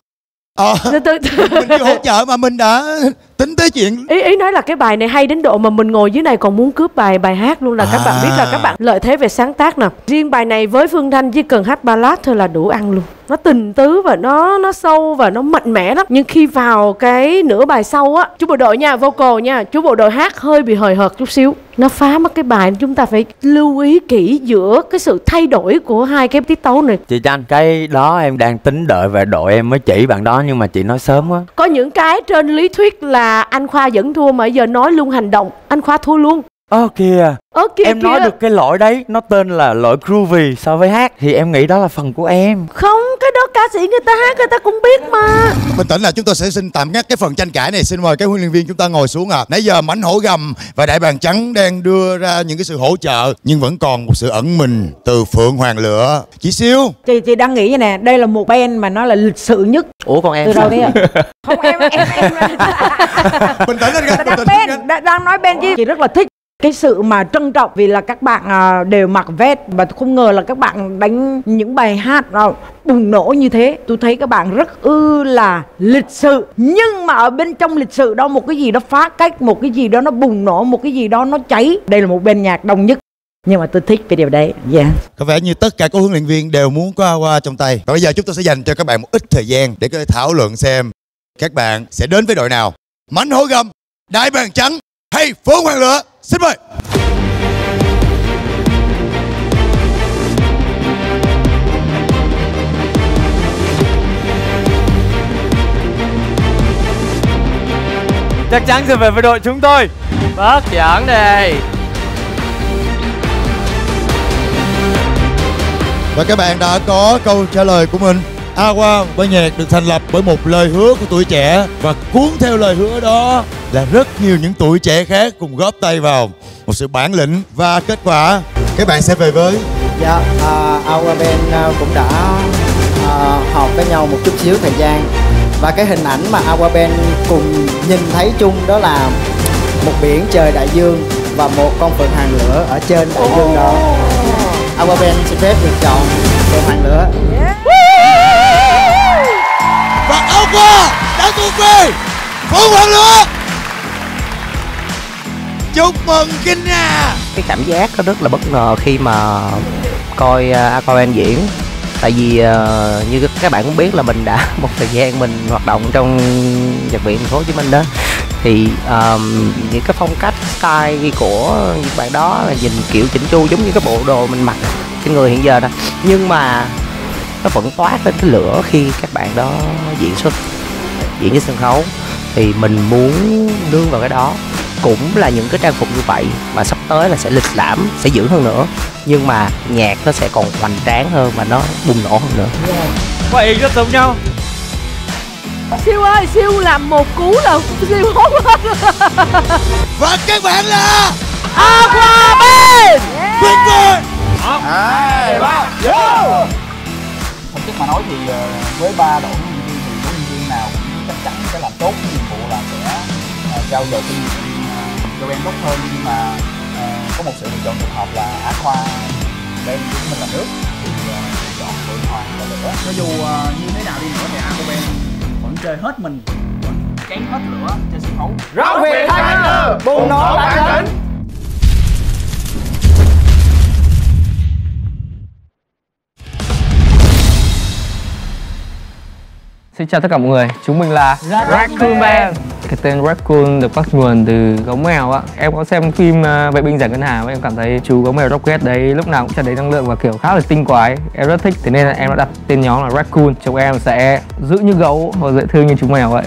Ờ, mình đi hỗ trợ mà mình đã tính tới chuyện. Ý ý nói là cái bài này hay đến độ mà mình ngồi dưới này còn muốn cướp bài bài hát luôn là à. Các bạn biết là các bạn lợi thế về sáng tác nè. Riêng bài này với Phương Thanh chỉ cần hát ballad thôi là đủ ăn luôn. Nó tình tứ và nó nó sâu và nó mạnh mẽ lắm. Nhưng khi vào cái nửa bài sau á, chú bộ đội nha, vocal nha, chú bộ đội hát hơi bị hời hợt chút xíu. Nó phá mất cái bài, chúng ta phải lưu ý kỹ giữa cái sự thay đổi của hai cái tiết tấu này. Chị Tranh, cái đó em đang tính đợi về đội em mới chỉ bạn đó, nhưng mà chị nói sớm quá. Có những cái trên lý thuyết là anh Khoa vẫn thua mà giờ nói luôn hành động, anh Khoa thua luôn. Ơ kìa, Ơ kìa em kìa. Nói được cái lỗi đấy, nó tên là lỗi groovy so với hát. Thì em nghĩ đó là phần của em. Không, cái đó ca sĩ người ta hát người ta cũng biết mà. Bình tĩnh là chúng tôi sẽ xin tạm ngắt cái phần tranh cãi này. Xin mời các huấn luyện viên chúng ta ngồi xuống. À Nãy giờ Mãnh Hổ Gầm và Đại Bàng Trắng đang đưa ra những cái sự hỗ trợ, nhưng vẫn còn một sự ẩn mình từ Phượng Hoàng Lửa. Chị Siu, Chị chị đang nghĩ vậy nè, đây là một band mà nó là lịch sự nhất. Ủa còn em từ đâu thế à? Không em, em, em Bình tĩnh lên các, bình tĩnh lên. Đang nói band chứ. Chị rất là thích cái sự mà trân trọng vì là các bạn đều mặc vest, và không ngờ là các bạn đánh những bài hát bùng nổ như thế. Tôi thấy các bạn rất ư là lịch sự, nhưng mà ở bên trong lịch sự đó một cái gì đó phá cách, một cái gì đó nó bùng nổ, một cái gì đó nó cháy. Đây là một bên nhạc đông nhất, nhưng mà tôi thích cái điều đấy. Dạ yeah. Có vẻ như tất cả các huấn luyện viên đều muốn có Aqua trong tay. Và bây giờ chúng tôi sẽ dành cho các bạn một ít thời gian để có thể thảo luận xem các bạn sẽ đến với đội nào: Mãnh Hổ Gầm, Đại Bàng Trắng hay Phượng Hoàng Lửa. Xin mời. Chắc chắn sẽ về với đội chúng tôi. Bác chắn này. Và các bạn đã có câu trả lời của mình. Aqua ban nhạc được thành lập bởi một lời hứa của tuổi trẻ, và cuốn theo lời hứa đó là rất nhiều những tuổi trẻ khác cùng góp tay vào một sự bản lĩnh, và kết quả các bạn sẽ về với. Dạ, uh, AquaBand cũng đã uh, họp với nhau một chút xíu thời gian, và cái hình ảnh mà AquaBand cùng nhìn thấy chung đó là một biển trời đại dương và một con phượng hoàng lửa ở trên đại dương đó. Oh. AquaBand xin phép được chọn phượng hoàng lửa. Yeah. Và Aqua đã thuộc về phượng hoàng lửa. Chúc mừng Kinh à. Cái cảm giác nó rất là bất ngờ khi mà coi AquaBand diễn. Tại vì uh, như các bạn cũng biết là mình đã một thời gian mình hoạt động trong nhạc viện thành phố Hồ Chí Minh đó. Thì um, những cái phong cách style của những bạn đó là nhìn kiểu chỉnh chu giống như cái bộ đồ mình mặc trên người hiện giờ đó. Nhưng mà nó vẫn toát lên cái lửa khi các bạn đó diễn xuất, diễn trên sân khấu. Thì mình muốn nương vào cái đó. Cũng là những cái trang phục như vậy mà sắp tới là sẽ lịch lãm, sẽ dữ hơn nữa. Nhưng mà nhạc nó sẽ còn hoành tráng hơn và nó bùng nổ hơn nữa. Vậy rất giống nhau. Siu ơi, Siu làm một cú là Siu hốt hết. Và các bạn là AquaBand. Tuyệt vời. Hai, ba, vô. Thực chất mà nói thì với ba đội huấn luyện viên thì huấn luyện viên nào cũng chắc chắn sẽ làm tốt nhiệm vụ là sẽ trao dồi kinh nghiệm cho em tốt hơn, nhưng mà uh, có một sự lựa chọn phù hợp là Aqua bên chúng mình làm nước thì uh, chọn Phượng Hoàng là lửa. Cho dù uh, như thế nào đi nữa thì AquaBand vẫn chơi hết mình, vẫn cán hết lửa trên sân khấu. Rock Việt Tiger Bùng Nổ Bản Lĩnh. Xin chào tất cả mọi người, chúng mình là Raccoon. Cái tên Raccoon được bắt nguồn từ gấu mèo á. Em có xem phim Vệ binh giải ngân hà và em cảm thấy chú gấu mèo Rocket đấy lúc nào cũng tràn đầy năng lượng và kiểu khá là tinh quái. Em rất thích, thế nên là em đã đặt tên nhóm là Raccoon. Chúng em sẽ giữ như gấu và dễ thương như chú mèo vậy.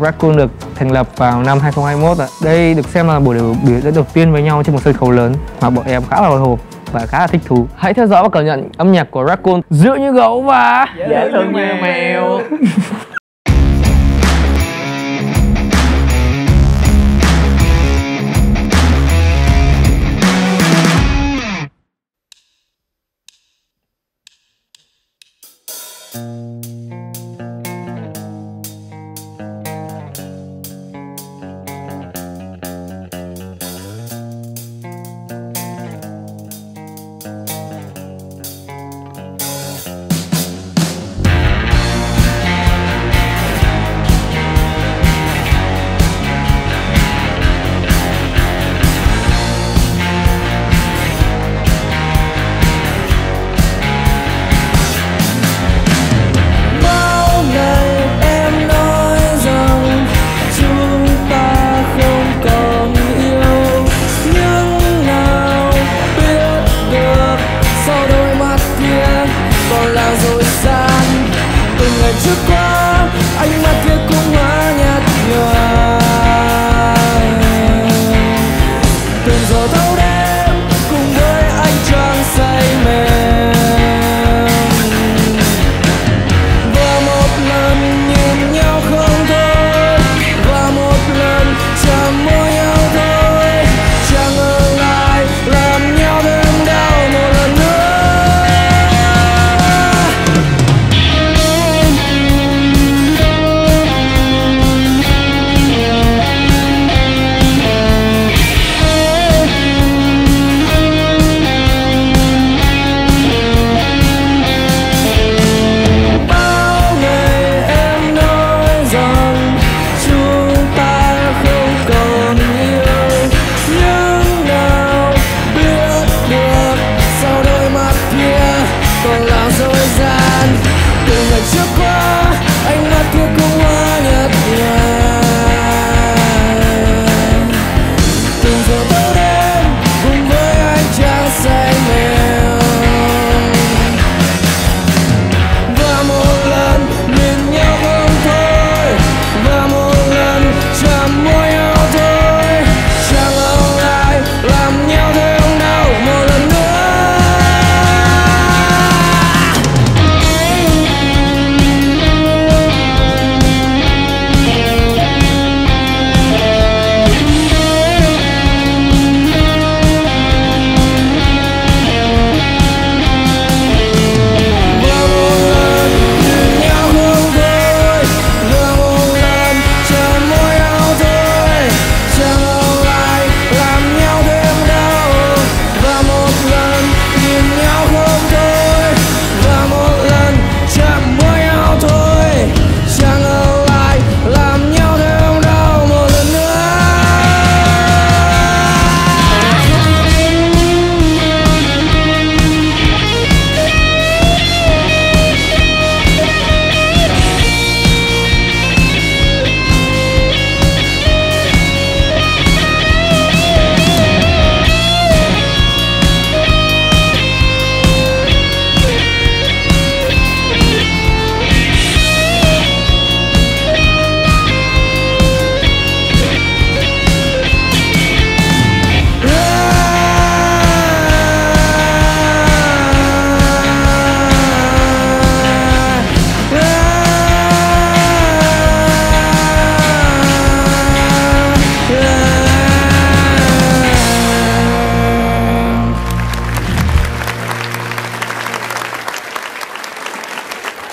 Raccoon được thành lập vào năm hai không hai mốt ạ. Đây được xem là buổi biểu diễn đầu tiên với nhau trên một sân khấu lớn mà bọn em khá là hồi hộp và khá là thích thú. Hãy theo dõi và cảm nhận âm nhạc của Raccoon, dữ như gấu và dễ thương như mèo.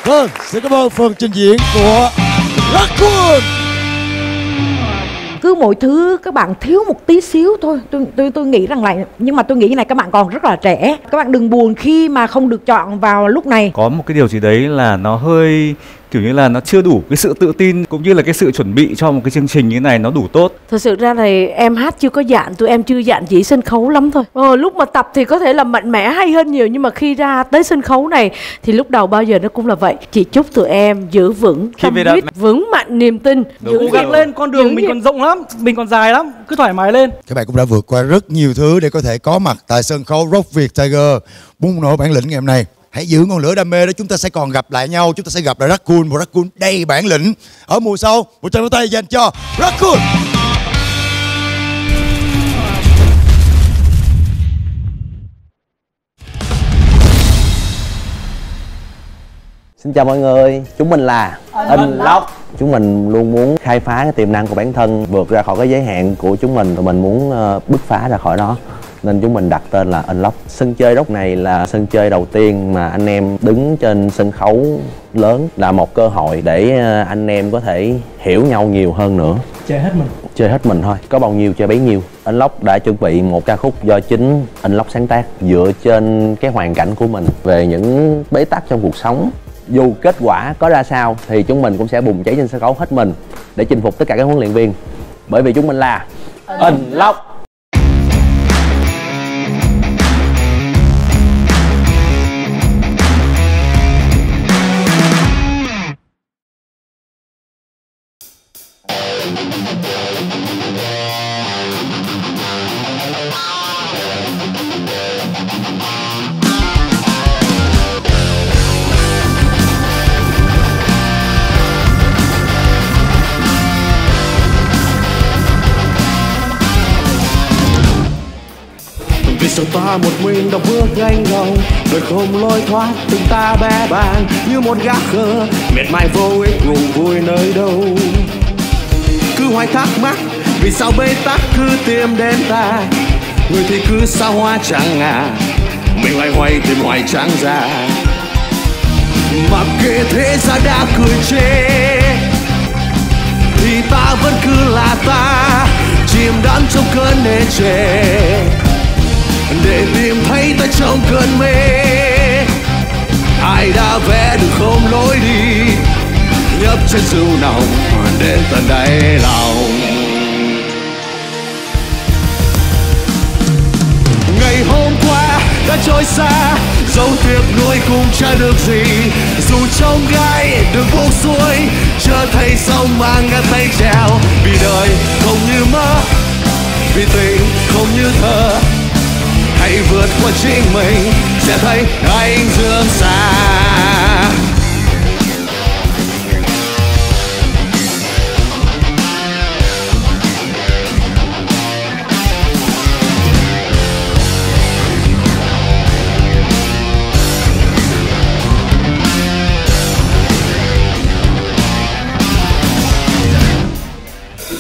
Vâng, xin cảm ơn phần trình diễn của Raccoon. Cứ mọi thứ các bạn thiếu một tí xíu thôi. Tôi tôi tôi nghĩ rằng lại, nhưng mà tôi nghĩ như này, các bạn còn rất là trẻ. Các bạn đừng buồn khi mà không được chọn vào lúc này. Có một cái điều gì đấy là nó hơi kiểu như là nó chưa đủ cái sự tự tin cũng như là cái sự chuẩn bị cho một cái chương trình như thế này nó đủ tốt. Thật sự ra này em hát chưa có dạn, tụi em chưa dạn chỉ sân khấu lắm thôi. Ờ, lúc mà tập thì có thể là mạnh mẽ hay hơn nhiều, nhưng mà khi ra tới sân khấu này thì lúc đầu bao giờ nó cũng là vậy. Chị chúc tụi em giữ vững tâm huyết, vững mạnh niềm tin, cố gắng lên, con đường mình còn rộng lắm, mình còn dài lắm, cứ thoải mái lên. Các bạn cũng đã vượt qua rất nhiều thứ để có thể có mặt tại sân khấu Rock Việt Tiger Bùng Nổ Bản Lĩnh ngày hôm nay. Hãy giữ ngọn lửa đam mê đó, chúng ta sẽ còn gặp lại nhau, chúng ta sẽ gặp lại Raccoon, một Raccoon đầy bản lĩnh ở mùa sau. Một tràng vỗ tay dành cho Raccoon. Xin chào mọi người, chúng mình là Unlock. Chúng mình luôn muốn khai phá cái tiềm năng của bản thân, vượt ra khỏi cái giới hạn của chúng mình, rồi mình muốn bứt phá ra khỏi đó. Nên chúng mình đặt tên là Unlock. Sân chơi Rock này là sân chơi đầu tiên mà anh em đứng trên sân khấu lớn, là một cơ hội để anh em có thể hiểu nhau nhiều hơn nữa. Chơi hết mình. Chơi hết mình thôi, có bao nhiêu chơi bấy nhiêu. Unlock đã chuẩn bị một ca khúc do chính Unlock sáng tác, dựa trên cái hoàn cảnh của mình, về những bế tắc trong cuộc sống. Dù kết quả có ra sao thì chúng mình cũng sẽ bùng cháy trên sân khấu hết mình để chinh phục tất cả các huấn luyện viên, bởi vì chúng mình là Unlock. Sao ta một mình đã bước gánh gồng, đời không lối thoát, từng ta bé bàng như một gã khờ, mệt mỏi vô ích cùng vui nơi đâu. Cứ hoài thắc mắc vì sao bế tắc cứ tìm đến ta, người thì cứ sao hoa chẳng ngà, mình loay hoay tìm hoài chẳng ra. Mặc kệ thế gian đã cười chê thì ta vẫn cứ là ta, chìm đắm trong cơn nề chê để tìm thấy ta trong cơn mê. Ai đã vẽ được không lối đi, nhấp chén rượu nồng đến tận đáy lòng. Ngày hôm qua đã trôi xa, dẫu tiếc nuối cũng chả được gì, dù trong gai đường buông xuôi, chưa thấy sông mà ngã tay trèo. Vì đời không như mơ, vì tình không như thơ, hãy vượt qua chính mình sẽ thấy anh dương xa.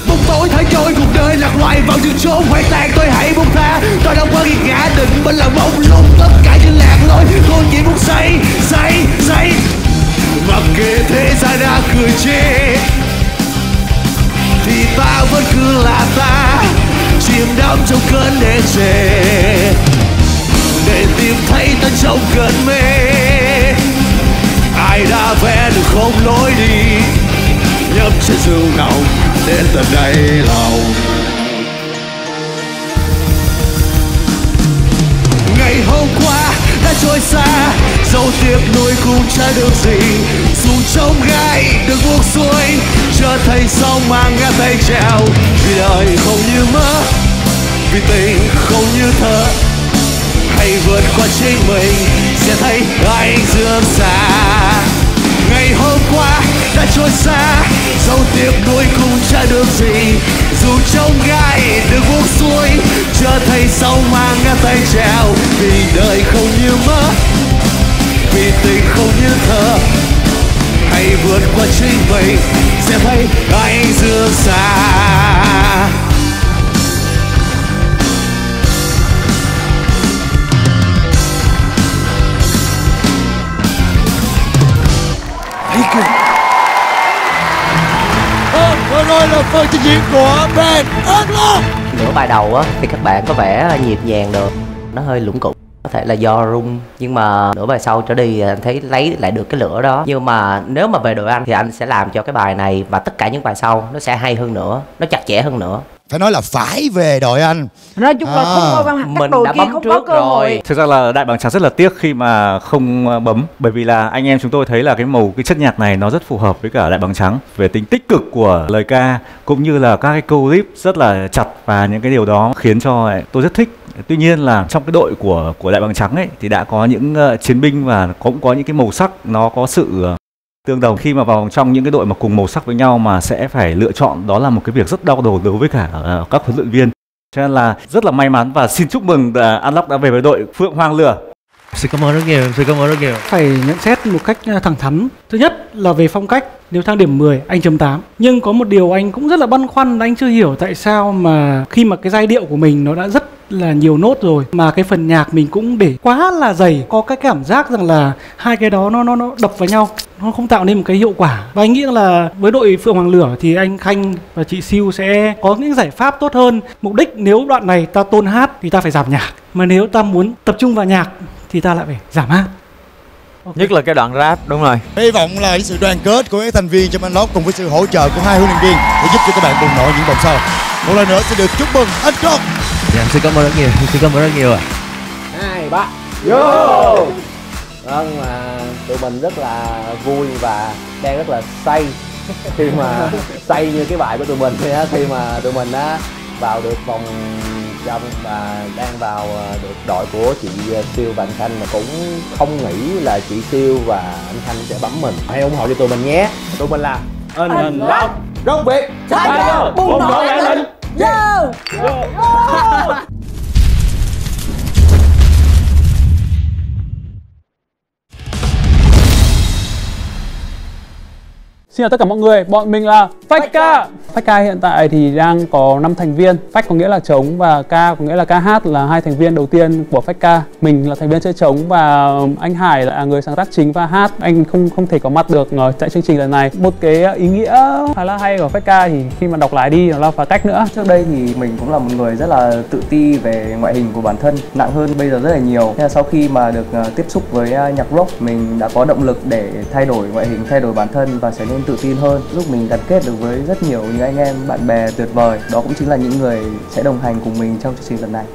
Bóng tối thấy trôi cuộc đời lạc loài vào những chỗ hoang tàn, tôi hãy buông tha. Tôi đâu có nghiệt ngã định mình là mông lung, tất cả những lạc lối tôi chỉ muốn say, say, say. Mặc kệ thế gian đã cười chê thì ta vẫn cứ là ta, chìm đắm trong cơn đê chê để tìm thấy ta trong cơn mê. Ai đã vẽ được không lối đi, nhấp chén rượu nồng đến tận đáy lòng. Ngày hôm qua đã trôi xa, dẫu tiếc nuối cũng chả được gì, dù trong gai được buông xuôi, chưa thấy sóng mà ngã tay trèo. Vì đời không như mơ, vì tình không như thơ, hãy vượt qua chính mình sẽ thấy anh dương xa. Ngày hôm qua đã trôi xa, dẫu tiếc nuối cũng chả được gì, dù trong gai được buông xuôi, chưa thấy sóng mà ngã tay trèo. Vì đời không như mơ, vì tình không như thơ, hãy vượt qua chính mình sẽ thấy anh dương xa. Vừa rồi là phần trình diễn của band Unlock. Nửa bài đầu á thì các bạn có vẻ nhiệt nhàng được, nó hơi lủng củng. Có thể là do rung, nhưng mà nửa bài sau trở đi anh thấy lấy lại được cái lửa đó. Nhưng mà nếu mà về đội anh thì anh sẽ làm cho cái bài này và tất cả những bài sau nó sẽ hay hơn nữa, nó chặt chẽ hơn nữa. Phải nói là phải về đội anh. Nói chung là không có, mình đã bấm trước rồi. Thực ra là đại bảng trắng rất là tiếc khi mà không bấm, bởi vì là anh em chúng tôi thấy là cái màu, cái chất nhạc này nó rất phù hợp với cả đại bảng trắng về tính tích cực của lời ca cũng như là các cái câu clip rất là chặt, và những cái điều đó khiến cho tôi rất thích. Tuy nhiên là trong cái đội của của đại bảng trắng ấy thì đã có những uh, chiến binh và cũng có những cái màu sắc nó có sự uh, tương đồng. Khi mà vào trong những cái đội mà cùng màu sắc với nhau mà sẽ phải lựa chọn, đó là một cái việc rất đau đầu đối với cả uh, các huấn luyện viên. Cho nên là rất là may mắn và xin chúc mừng uh, Unlock đã về với đội Phượng Hoàng Lửa. Xin cảm ơn rất nhiều, xin cảm ơn rất nhiều. Phải nhận xét một cách thẳng thắn. Thứ nhất là về phong cách, nếu thang điểm mười anh chấm tám. Nhưng có một điều anh cũng rất là băn khoăn, anh chưa hiểu tại sao mà khi mà cái giai điệu của mình nó đã rất là nhiều nốt rồi mà cái phần nhạc mình cũng để quá là dày, có cái cảm giác rằng là hai cái đó nó nó nó đập vào nhau, nó không tạo nên một cái hiệu quả. Và anh nghĩ là với đội Phượng Hoàng Lửa thì anh Khanh và chị Siu sẽ có những giải pháp tốt hơn. Mục đích nếu đoạn này ta tôn hát thì ta phải giảm nhạc, mà nếu ta muốn tập trung vào nhạc thì ta lại phải giảm hát. Okay. Nhất là cái đoạn rap, đúng rồi. Hy vọng là sự đoàn kết của các thành viên trong Unlock cùng với sự hỗ trợ của hai huấn luyện viên để giúp cho các bạn bùng nổ những vòng sau. Một lần nữa xin được chúc mừng Unlock. Dạ, xin cảm ơn rất nhiều, xin cảm ơn rất nhiều ạ. Hai, ba, vô. Vâng, mà tụi mình rất là vui và đang rất là say khi mà say như cái bài của tụi mình á, khi mà tụi mình á vào được vòng trong và đang vào được đội của chị Siu và anh Khanh, mà cũng không nghĩ là chị Siu và anh Khanh sẽ bấm mình. Hãy ủng hộ cho tụi mình nhé. Tụi mình là Unlock, Rock Việt Tiger Bùng Nổ Bản Lĩnh. Yo! Yo! Xin chào tất cả mọi người, bọn mình là Phách Ca. Phách Ca hiện tại thì đang có năm thành viên. Phách có nghĩa là trống và ca có nghĩa là ca hát, là hai thành viên đầu tiên của Phách Ca. Mình là thành viên chơi trống và anh Hải là người sáng tác chính và hát. Anh không không thể có mặt được tại chương trình lần này. Một cái ý nghĩa khá là hay của Phách Ca thì khi mà đọc lại đi nó là phá cách nữa. Trước đây thì mình cũng là một người rất là tự ti về ngoại hình của bản thân, nặng hơn bây giờ rất là nhiều. Thế là sau khi mà được tiếp xúc với nhạc rock, mình đã có động lực để thay đổi ngoại hình, thay đổi bản thân và trở nên tự tin hơn, giúp mình gắn kết được với rất nhiều những anh em bạn bè tuyệt vời. Đó cũng chính là những người sẽ đồng hành cùng mình trong chương trình lần này.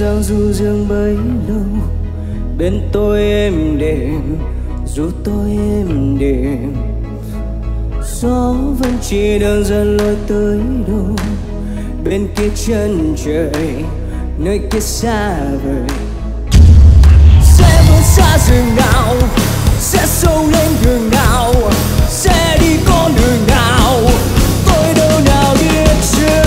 Dàng du dương bấy lâu bên tôi êm đềm, dù tôi êm đềm gió vẫn chỉ đang dần lối tới đâu bên kia chân trời, nơi kia xa vời. Sẽ vượt xa rừng nào, sẽ sâu lên đường nào, sẽ đi con đường nào, tôi đâu nào biết chưa.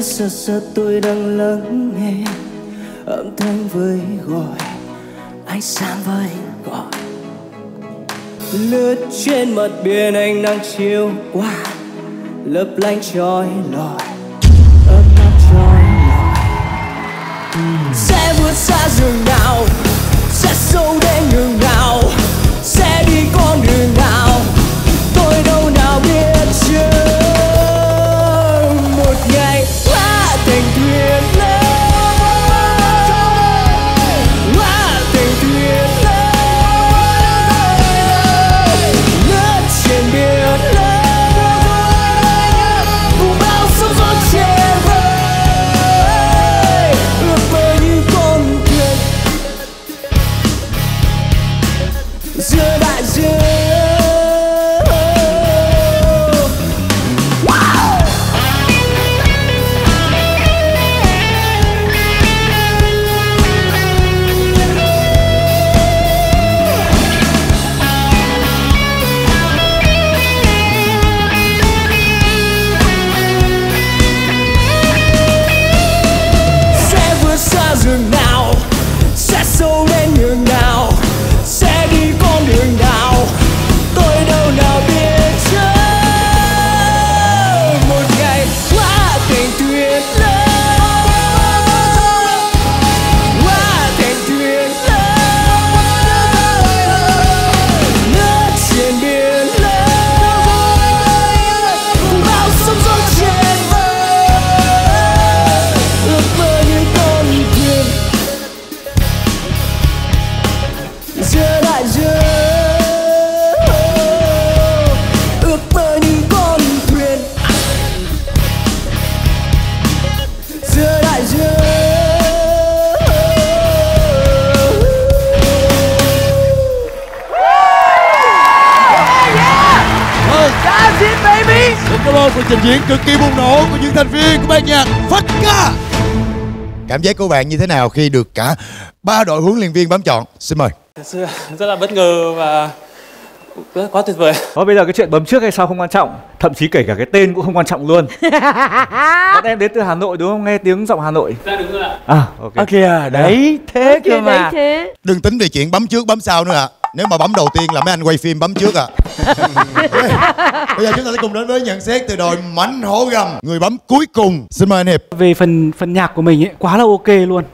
Xa xa tôi đang lắng nghe âm thanh với gọi, ánh sáng với gọi. Lướt trên mặt biển ánh nắng chiều qua, lấp lánh trói lọi, ấp nắng trói lọi. Sẽ vượt xa rừng nào, sẽ sâu đến đường nào, sẽ đi con đường nào, tôi đâu nào biết chưa. Một ngày tình tuyệt lệ, quá tình tuyệt lệ, nước trên biển lớn, cùng bao sóng gió che vơi, ước mơ như con thuyền. trình diễn cực kỳ bùng nổ của những thành viên của ban nhạc Phách Ca. Cảm giác của bạn như thế nào khi được cả ba đội huấn luyện viên bám chọn? Xin mời. Rất là bất ngờ và rất quá tuyệt vời. Thôi bây giờ cái chuyện bấm trước hay sau không quan trọng, thậm chí kể cả cái tên cũng không quan trọng luôn. Các em đến từ Hà Nội đúng không? Nghe tiếng giọng Hà Nội. Dạ đúng rồi ạ. À ok. Ok đấy, thế okay, cơ mà. Thế. Đừng tính về chuyện bấm trước bấm sau nữa ạ. À. Nếu mà bấm đầu tiên là mấy anh quay phim bấm trước à. Bây giờ chúng ta sẽ cùng đến với nhận xét từ đội Mãnh Hổ Gầm, người bấm cuối cùng. Xin mời anh Hiệp. Về phần phần nhạc của mình ấy, quá là ok luôn.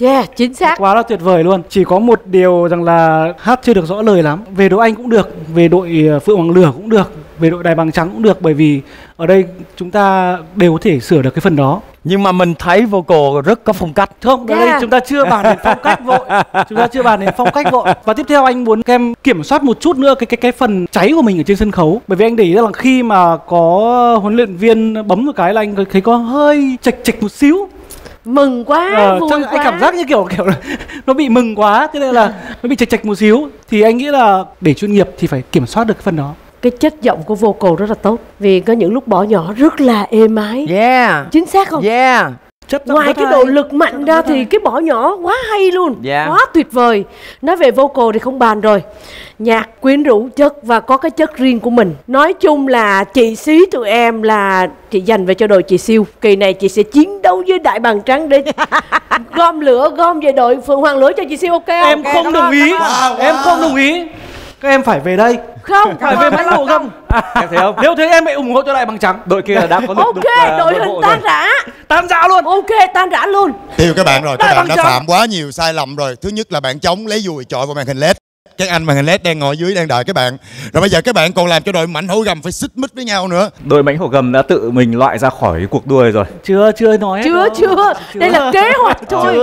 Yeah, chính xác. Quá là tuyệt vời luôn. Chỉ có một điều rằng là hát chưa được rõ lời lắm. Về đội Anh cũng được, về đội Phượng Hoàng Lửa cũng được, về đội Đài Bằng Trắng cũng được. Bởi vì ở đây chúng ta đều có thể sửa được cái phần đó. Nhưng mà mình thấy vocal rất có phong cách. Không, yeah. Đây chúng ta chưa bàn đến phong cách vội. Chúng ta chưa bàn đến phong cách vội. Và tiếp theo anh muốn em kiểm soát một chút nữa cái cái cái phần cháy của mình ở trên sân khấu. Bởi vì anh để ý là khi mà có huấn luyện viên bấm một cái là anh thấy có hơi chệch chệch một xíu. Mừng quá, ờ, vui chắc quá. Anh cảm giác như kiểu kiểu nó bị mừng quá, thế nên là nó bị chệch chệch một xíu. Thì anh nghĩ là để chuyên nghiệp thì phải kiểm soát được cái phần đó. Cái chất giọng của vocal rất là tốt. Vì có những lúc bỏ nhỏ rất là êm ái. Yeah. Chính xác không? Yeah. Ngoài cái độ lực mạnh ra thì cái bỏ nhỏ quá hay luôn, yeah. Quá tuyệt vời. Nói về vocal thì không bàn rồi. Nhạc quyến rũ chất và có cái chất riêng của mình. Nói chung là chị xí tụi em là chị dành về cho đội chị Siu. Kỳ này chị sẽ chiến đấu với Đại Bàng Trắng để gom lửa, gom về đội Phượng Hoàng Lửa cho chị Siu, ok không? Em okay, không đồng ý, wow, wow. Em không đồng ý. Các em phải về đây. Không, phải về Mãnh Hổ Gầm. Em thấy không? Nếu thế em hãy ủng hộ cho Đại Bằng Trắng. Đội kia là đã có lực. Ok, đội hình tan rã. Tan rã luôn. Ok, tan rã luôn. Tiêu các bạn rồi, các bạn đã phạm quá nhiều sai lầm rồi. Thứ nhất là bạn chống lấy dùi chọi vào màn hình led. Các anh màn hình led đang ngồi dưới đang đợi các bạn. Rồi bây giờ các bạn còn làm cho đội Mãnh Hổ Gầm phải xích mích với nhau nữa. Đội Mãnh Hổ Gầm đã tự mình loại ra khỏi cuộc đua rồi. Chưa, chưa nói. Chưa, chưa. Đây là kế hoạch thôi.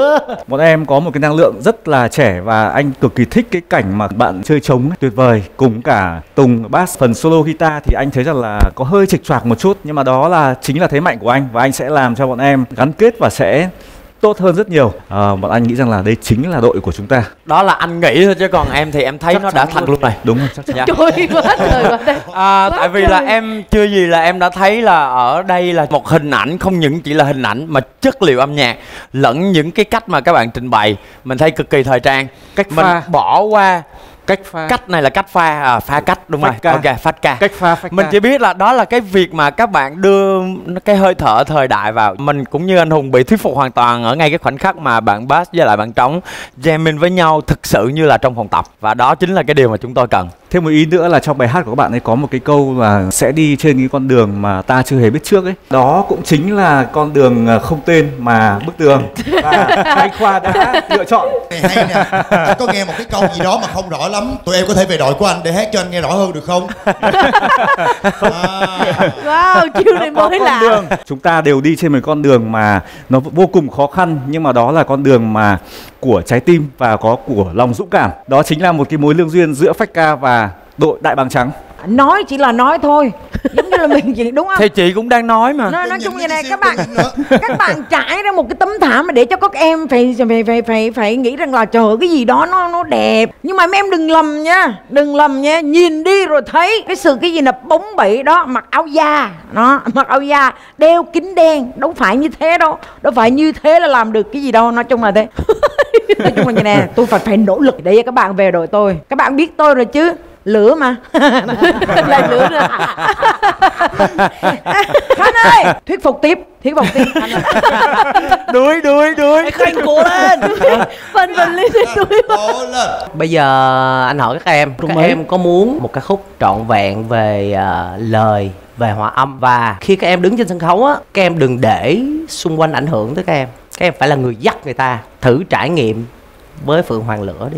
Bọn em có một cái năng lượng rất là trẻ và anh cực kỳ thích cái cảnh mà bạn chơi trống tuyệt vời cùng cả tùng bass. Phần solo guitar thì anh thấy rằng là có hơi chệch choạc một chút, nhưng mà đó là chính là thế mạnh của anh và anh sẽ làm cho bọn em gắn kết và sẽ tốt hơn rất nhiều. À, bọn anh nghĩ rằng là đây chính là đội của chúng ta. Đó là anh nghĩ thôi chứ còn em thì em thấy chắc nó đã thành luôn này. Đúng rồi, chắc chắn. Trời quá trời quá đây. À, quá tại vì trời. Là em chưa gì là em đã thấy là ở đây là một hình ảnh, không những chỉ là hình ảnh mà chất liệu âm nhạc lẫn những cái cách mà các bạn trình bày mình thấy cực kỳ thời trang. Cách mình pha. Bỏ qua cách pha. Cách này là cách pha, à, pha cách đúng Phách rồi. Ca. Ok, Phách Ca. Cách pha, Phách mình ca. Chỉ biết là đó là cái việc mà các bạn đưa cái hơi thở thời đại vào. Mình cũng như anh Hùng bị thuyết phục hoàn toàn ở ngay cái khoảnh khắc mà bạn bass với lại bạn trống jamming với nhau thực sự như là trong phòng tập. Và đó chính là cái điều mà chúng tôi cần. Thêm một ý nữa là trong bài hát của các bạn ấy có một cái câu là sẽ đi trên những con đường mà ta chưa hề biết trước ấy. Đó cũng chính là con đường không tên mà Bức Tường. Và anh Khoa đã lựa chọn. Hay nè, anh có nghe một cái câu gì đó mà không rõ lắm. Tụi em có thể về đội của anh để hát cho anh nghe rõ hơn được không? À. Wow, chiêu này mới lạ. Chúng ta đều đi trên một con đường mà nó vô cùng khó khăn. Nhưng mà đó là con đường mà của trái tim và có của lòng dũng cảm. Đó chính là một cái mối lương duyên giữa Phách Ca và đội Đại Bàng Trắng. Nói chỉ là nói thôi, giống như là mình chỉ đúng không? Thì chị cũng đang nói mà. Nói, nói chung như này các bạn, các bạn trải ra một cái tấm thảm mà để cho các em phải phải phải phải, phải nghĩ rằng là trời ơi, cái gì đó nó nó đẹp. Nhưng mà mấy em đừng lầm nha, đừng lầm nha. Nhìn đi rồi thấy cái sự cái gì là bóng bẩy đó, mặc áo da, nó mặc áo da, đeo kính đen, đâu phải như thế đâu, đâu phải như thế là làm được cái gì đâu. Nói chung là thế. Nói chung là như này, tôi phải phải nỗ lực để các bạn về đội tôi. Các bạn biết tôi rồi chứ. Lửa mà. Lại lửa nữa. Khanh ơi, thuyết phục tiếp, thuyết phục tiếp. Đuổi, đuổi, đuổi. Khanh cố lên. Phần phần lên đuổi. Bây giờ anh hỏi các em, các em có muốn một ca khúc trọn vẹn về uh, lời, về hòa âm, và khi các em đứng trên sân khấu á, các em đừng để xung quanh ảnh hưởng tới các em. Các em phải là người dắt người ta. Thử trải nghiệm với Phượng Hoàng Lửa đi.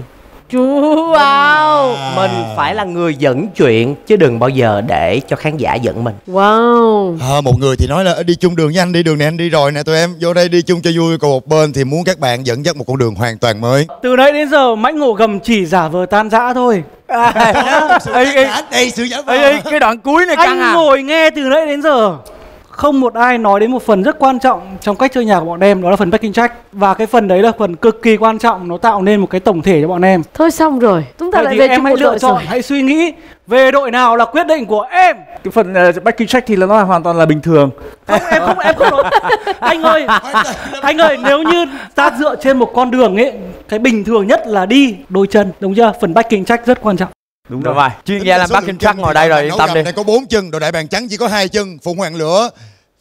Wow. Mình phải là người dẫn chuyện chứ đừng bao giờ để cho khán giả dẫn mình. Wow. À, một người thì nói là đi chung đường với anh, đi đường này anh đi rồi nè, tụi em vô đây đi chung cho vui. Còn một bên thì muốn các bạn dẫn dắt một con đường hoàn toàn mới. Từ nãy đến giờ Mãnh Hổ Gầm chỉ giả vờ tan rã thôi. À, đó, sự ê, ê, đây, sự giả vờ. Ê, ê, cái đoạn cuối này căng à. Anh ngồi nghe từ nãy đến giờ không một ai nói đến một phần rất quan trọng trong cách chơi nhạc của bọn em, đó là phần backing track. Và cái phần đấy là phần cực kỳ quan trọng, nó tạo nên một cái tổng thể cho bọn em. Thôi xong rồi, chúng ta vậy lại về em hãy lựa chọn, rồi. Hãy suy nghĩ về đội nào là quyết định của em. Cái phần uh, backing track thì là nó hoàn toàn là bình thường. Không, em không, em không nói. Anh ơi, anh ơi, nếu như ta dựa trên một con đường ấy, cái bình thường nhất là đi đôi chân, đúng chưa? Phần backing track rất quan trọng. Đúng rồi, rồi. Chuyên gia làm backing track ngồi đây rồi, yên tâm đi. Này có bốn chân, đội đại bàng trắng chỉ có hai chân. Phụng Hoàng Lửa,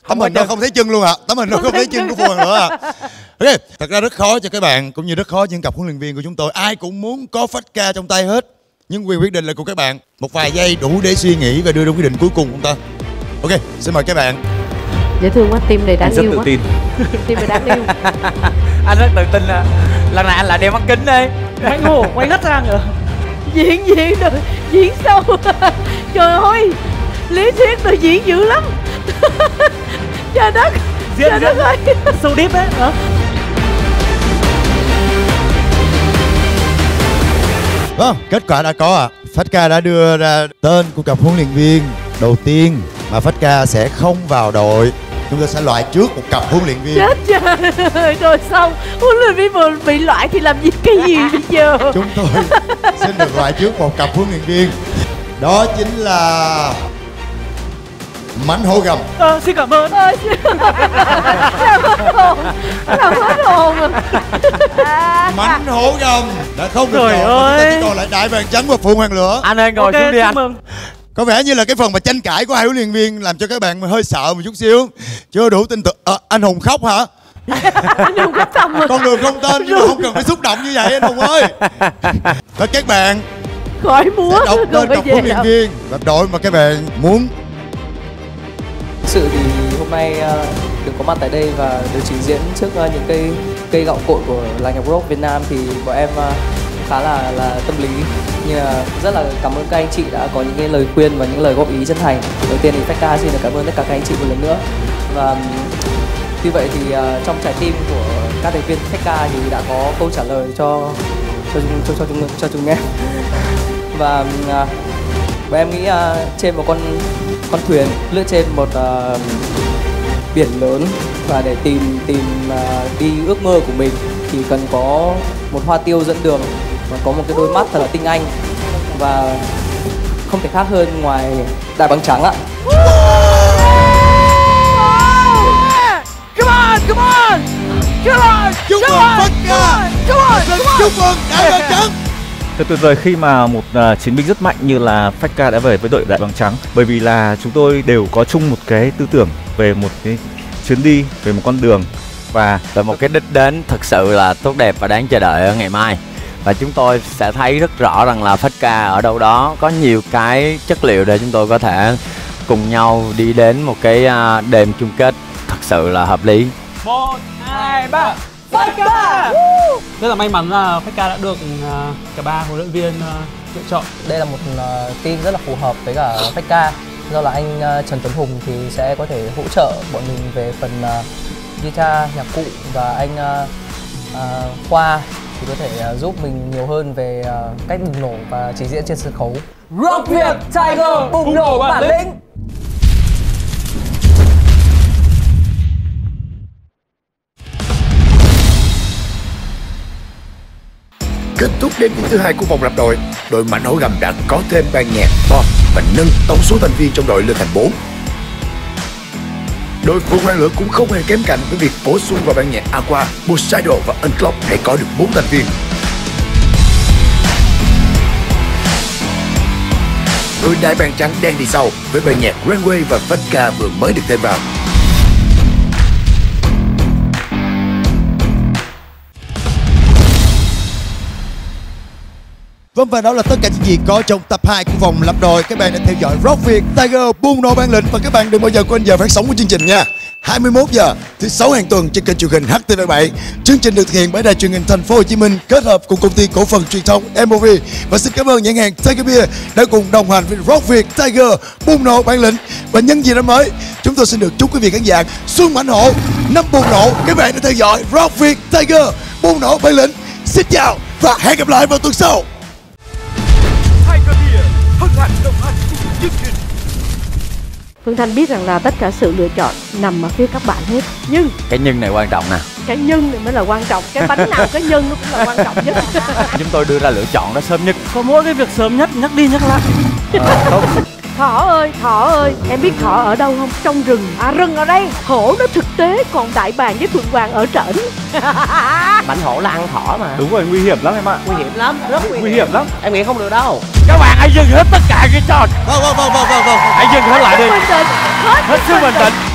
tấm hình nó không thấy chân luôn ạ. À. Tấm hình nó không thấy chân của Phụng Hoàng Lửa ạ. À. Ok, thật ra rất khó cho các bạn cũng như rất khó cho những cặp huấn luyện viên của chúng tôi. Ai cũng muốn có Phách Ca trong tay hết, nhưng quyền quyết định là của các bạn. Một vài giây đủ để suy nghĩ và đưa ra quyết định cuối cùng của ta. Ok, xin mời các bạn. Dễ thương quá, team này đáng yêu quá. Team này đáng yêu. Anh rất tự tin à. Lần này anh lại đeo mắt kính đây. Mày ngủ quay hết ra nữa. Diễn diễn được diễn sâu. Trời ơi, Lý Thuyết tôi diễn dữ lắm. Trời đất, diễn trời đất ơi, sâu deep ấy hả? Vâng, kết quả đã có ạ. À. Phách Ca đã đưa ra tên của cặp huấn luyện viên đầu tiên mà Phách Ca sẽ không vào đội. Chúng ta sẽ loại trước một cặp huấn luyện viên. Chết trời, rồi xong huấn luyện viên vừa bị loại thì làm gì cái gì bây giờ? Chúng tôi xin được loại trước một cặp huấn luyện viên. Đó chính là Mãnh Hổ Gầm. Ờ, xin cảm ơn. Ờ, xin... Làm hết hồn, làm hết hồn. Mãnh Hổ Gầm đã không được rồi, chúng ta chỉ còn lại đại bàng trắng và Phượng Hoàng Lửa. Anh ơi, ngồi okay, xuống đi anh. Mừng. Có vẻ như là cái phần mà tranh cãi của hai huấn luyện viên làm cho các bạn hơi sợ một chút xíu. Chưa đủ tin tưởng. À, anh Hùng khóc hả? Anh Hùng khóc xong rồi. Con đường không tên nhưng không cần phải xúc động như vậy anh Hùng ơi. Và các bạn khỏi múa đọc tên cặp huấn luyện viên và đội mà các bạn muốn. Thực sự thì hôm nay được có mặt tại đây và được trình diễn trước những cây cây gạo cội của làng nhạc rock Việt Nam thì bọn em khá là là tâm lý, nhưng là rất là cảm ơn các anh chị đã có những cái lời khuyên và những lời góp ý chân thành. Đầu tiên thì Phách Ca xin được cảm ơn tất cả các anh chị một lần nữa. Và như vậy thì uh, trong trái tim của các thành viên Phách Ca thì đã có câu trả lời cho cho cho cho chúng cho chúng em. Và uh, và em nghĩ uh, trên một con con thuyền lướt trên một uh, biển lớn và để tìm tìm uh, đi ước mơ của mình thì cần có một hoa tiêu dẫn đường và có một cái đôi mắt thật là tinh anh và không thể khác hơn ngoài đại bàng trắng ạ. Come on, come on, come on, chúc mừng Phách Ca, chúc mừng đại bàng trắng. Thật tuyệt vời khi mà một uh, chiến binh rất mạnh như là Phách Ca đã về với đội đại bàng trắng, bởi vì là chúng tôi đều có chung một cái tư tưởng về một cái chuyến đi, về một con đường và về một cái đích đến thật sự là tốt đẹp và đáng chờ đợi ở ngày mai. Và chúng tôi sẽ thấy rất rõ rằng là Phách Ca ở đâu đó có nhiều cái chất liệu để chúng tôi có thể cùng nhau đi đến một cái đêm chung kết thật sự là hợp lý. Một, hai, ba, Phách Ca! Rất là may mắn là Phách Ca đã được cả ba huấn luyện viên lựa chọn. Đây là một team rất là phù hợp với cả Phách Ca, do là anh Trần Tuấn Hùng thì sẽ có thể hỗ trợ bọn mình về phần guitar, nhạc cụ, và anh uh, Khoa thì có thể uh, giúp mình nhiều hơn về uh, cách bùng nổ và trình diễn trên sân khấu. Rock Việt Tiger Bùng Nổ Bản Lĩnh. Kết thúc đêm thứ hai của vòng lập đội, đội Mãnh Hổ Gầm đã có thêm ban nhạc pop và nâng tổng số thành viên trong đội lên thành bốn. Đội Phượng Hoàng Lửa cũng không hề kém cạnh với việc bổ sung vào ban nhạc Aqua, Poseido và Unlock để có được bốn thành viên. Đội đại bàng trắng đang đi sau với ban nhạc Brainwave và Phách Ca vừa mới được thêm vào. Vâng, và đó là tất cả những gì có trong tập hai của vòng lập đội. Các bạn đã theo dõi Rock Việt Tiger Bùng Nổ Bản Lĩnh và các bạn đừng bao giờ quên giờ phát sóng của chương trình nha. hai mươi mốt giờ thứ sáu hàng tuần trên kênh truyền hình H T V bảy. Chương trình được thực hiện bởi Đài Truyền hình Thành phố Hồ Chí Minh kết hợp cùng công ty cổ phần truyền thông M O V và xin cảm ơn nhãn hàng Tiger Beer đã cùng đồng hành với Rock Việt Tiger Bùng Nổ Bản Lĩnh. Và nhân dịp năm mới, chúng tôi xin được chúc quý vị khán giả xuân mãnh hổ, năm bùng nổ. Các bạn đã theo dõi Rock Việt Tiger Bùng Nổ Bản Lĩnh. Xin chào và hẹn gặp lại vào tuần sau. Phương Thanh biết rằng là tất cả sự lựa chọn nằm ở phía các bạn hết. Nhưng cái nhân này quan trọng nè. Cái nhân này mới là quan trọng. Cái bánh nào cái nhân nó cũng là quan trọng nhất. Chúng tôi đưa ra lựa chọn nó sớm nhất. Có mỗi cái việc sớm nhất, nhắc đi nhắc lại. Ờ, Thỏ ơi, thỏ ơi, em biết thỏ ở đâu không? Trong rừng. À, rừng ở đây. Hổ nó thực tế, còn đại bàng với phượng hoàng ở trển. Bánh hổ là ăn thỏ mà. Đúng rồi, nguy hiểm lắm em ạ. Nguy hiểm lắm, rất nguy, nguy hiểm. hiểm lắm. Em nghĩ không được đâu. Các bạn hãy dừng hết tất cả cái trò. Vâng, vâng, vâng, vâng, vâng. Hãy dừng hết lại đi. Hết sức bình tĩnh.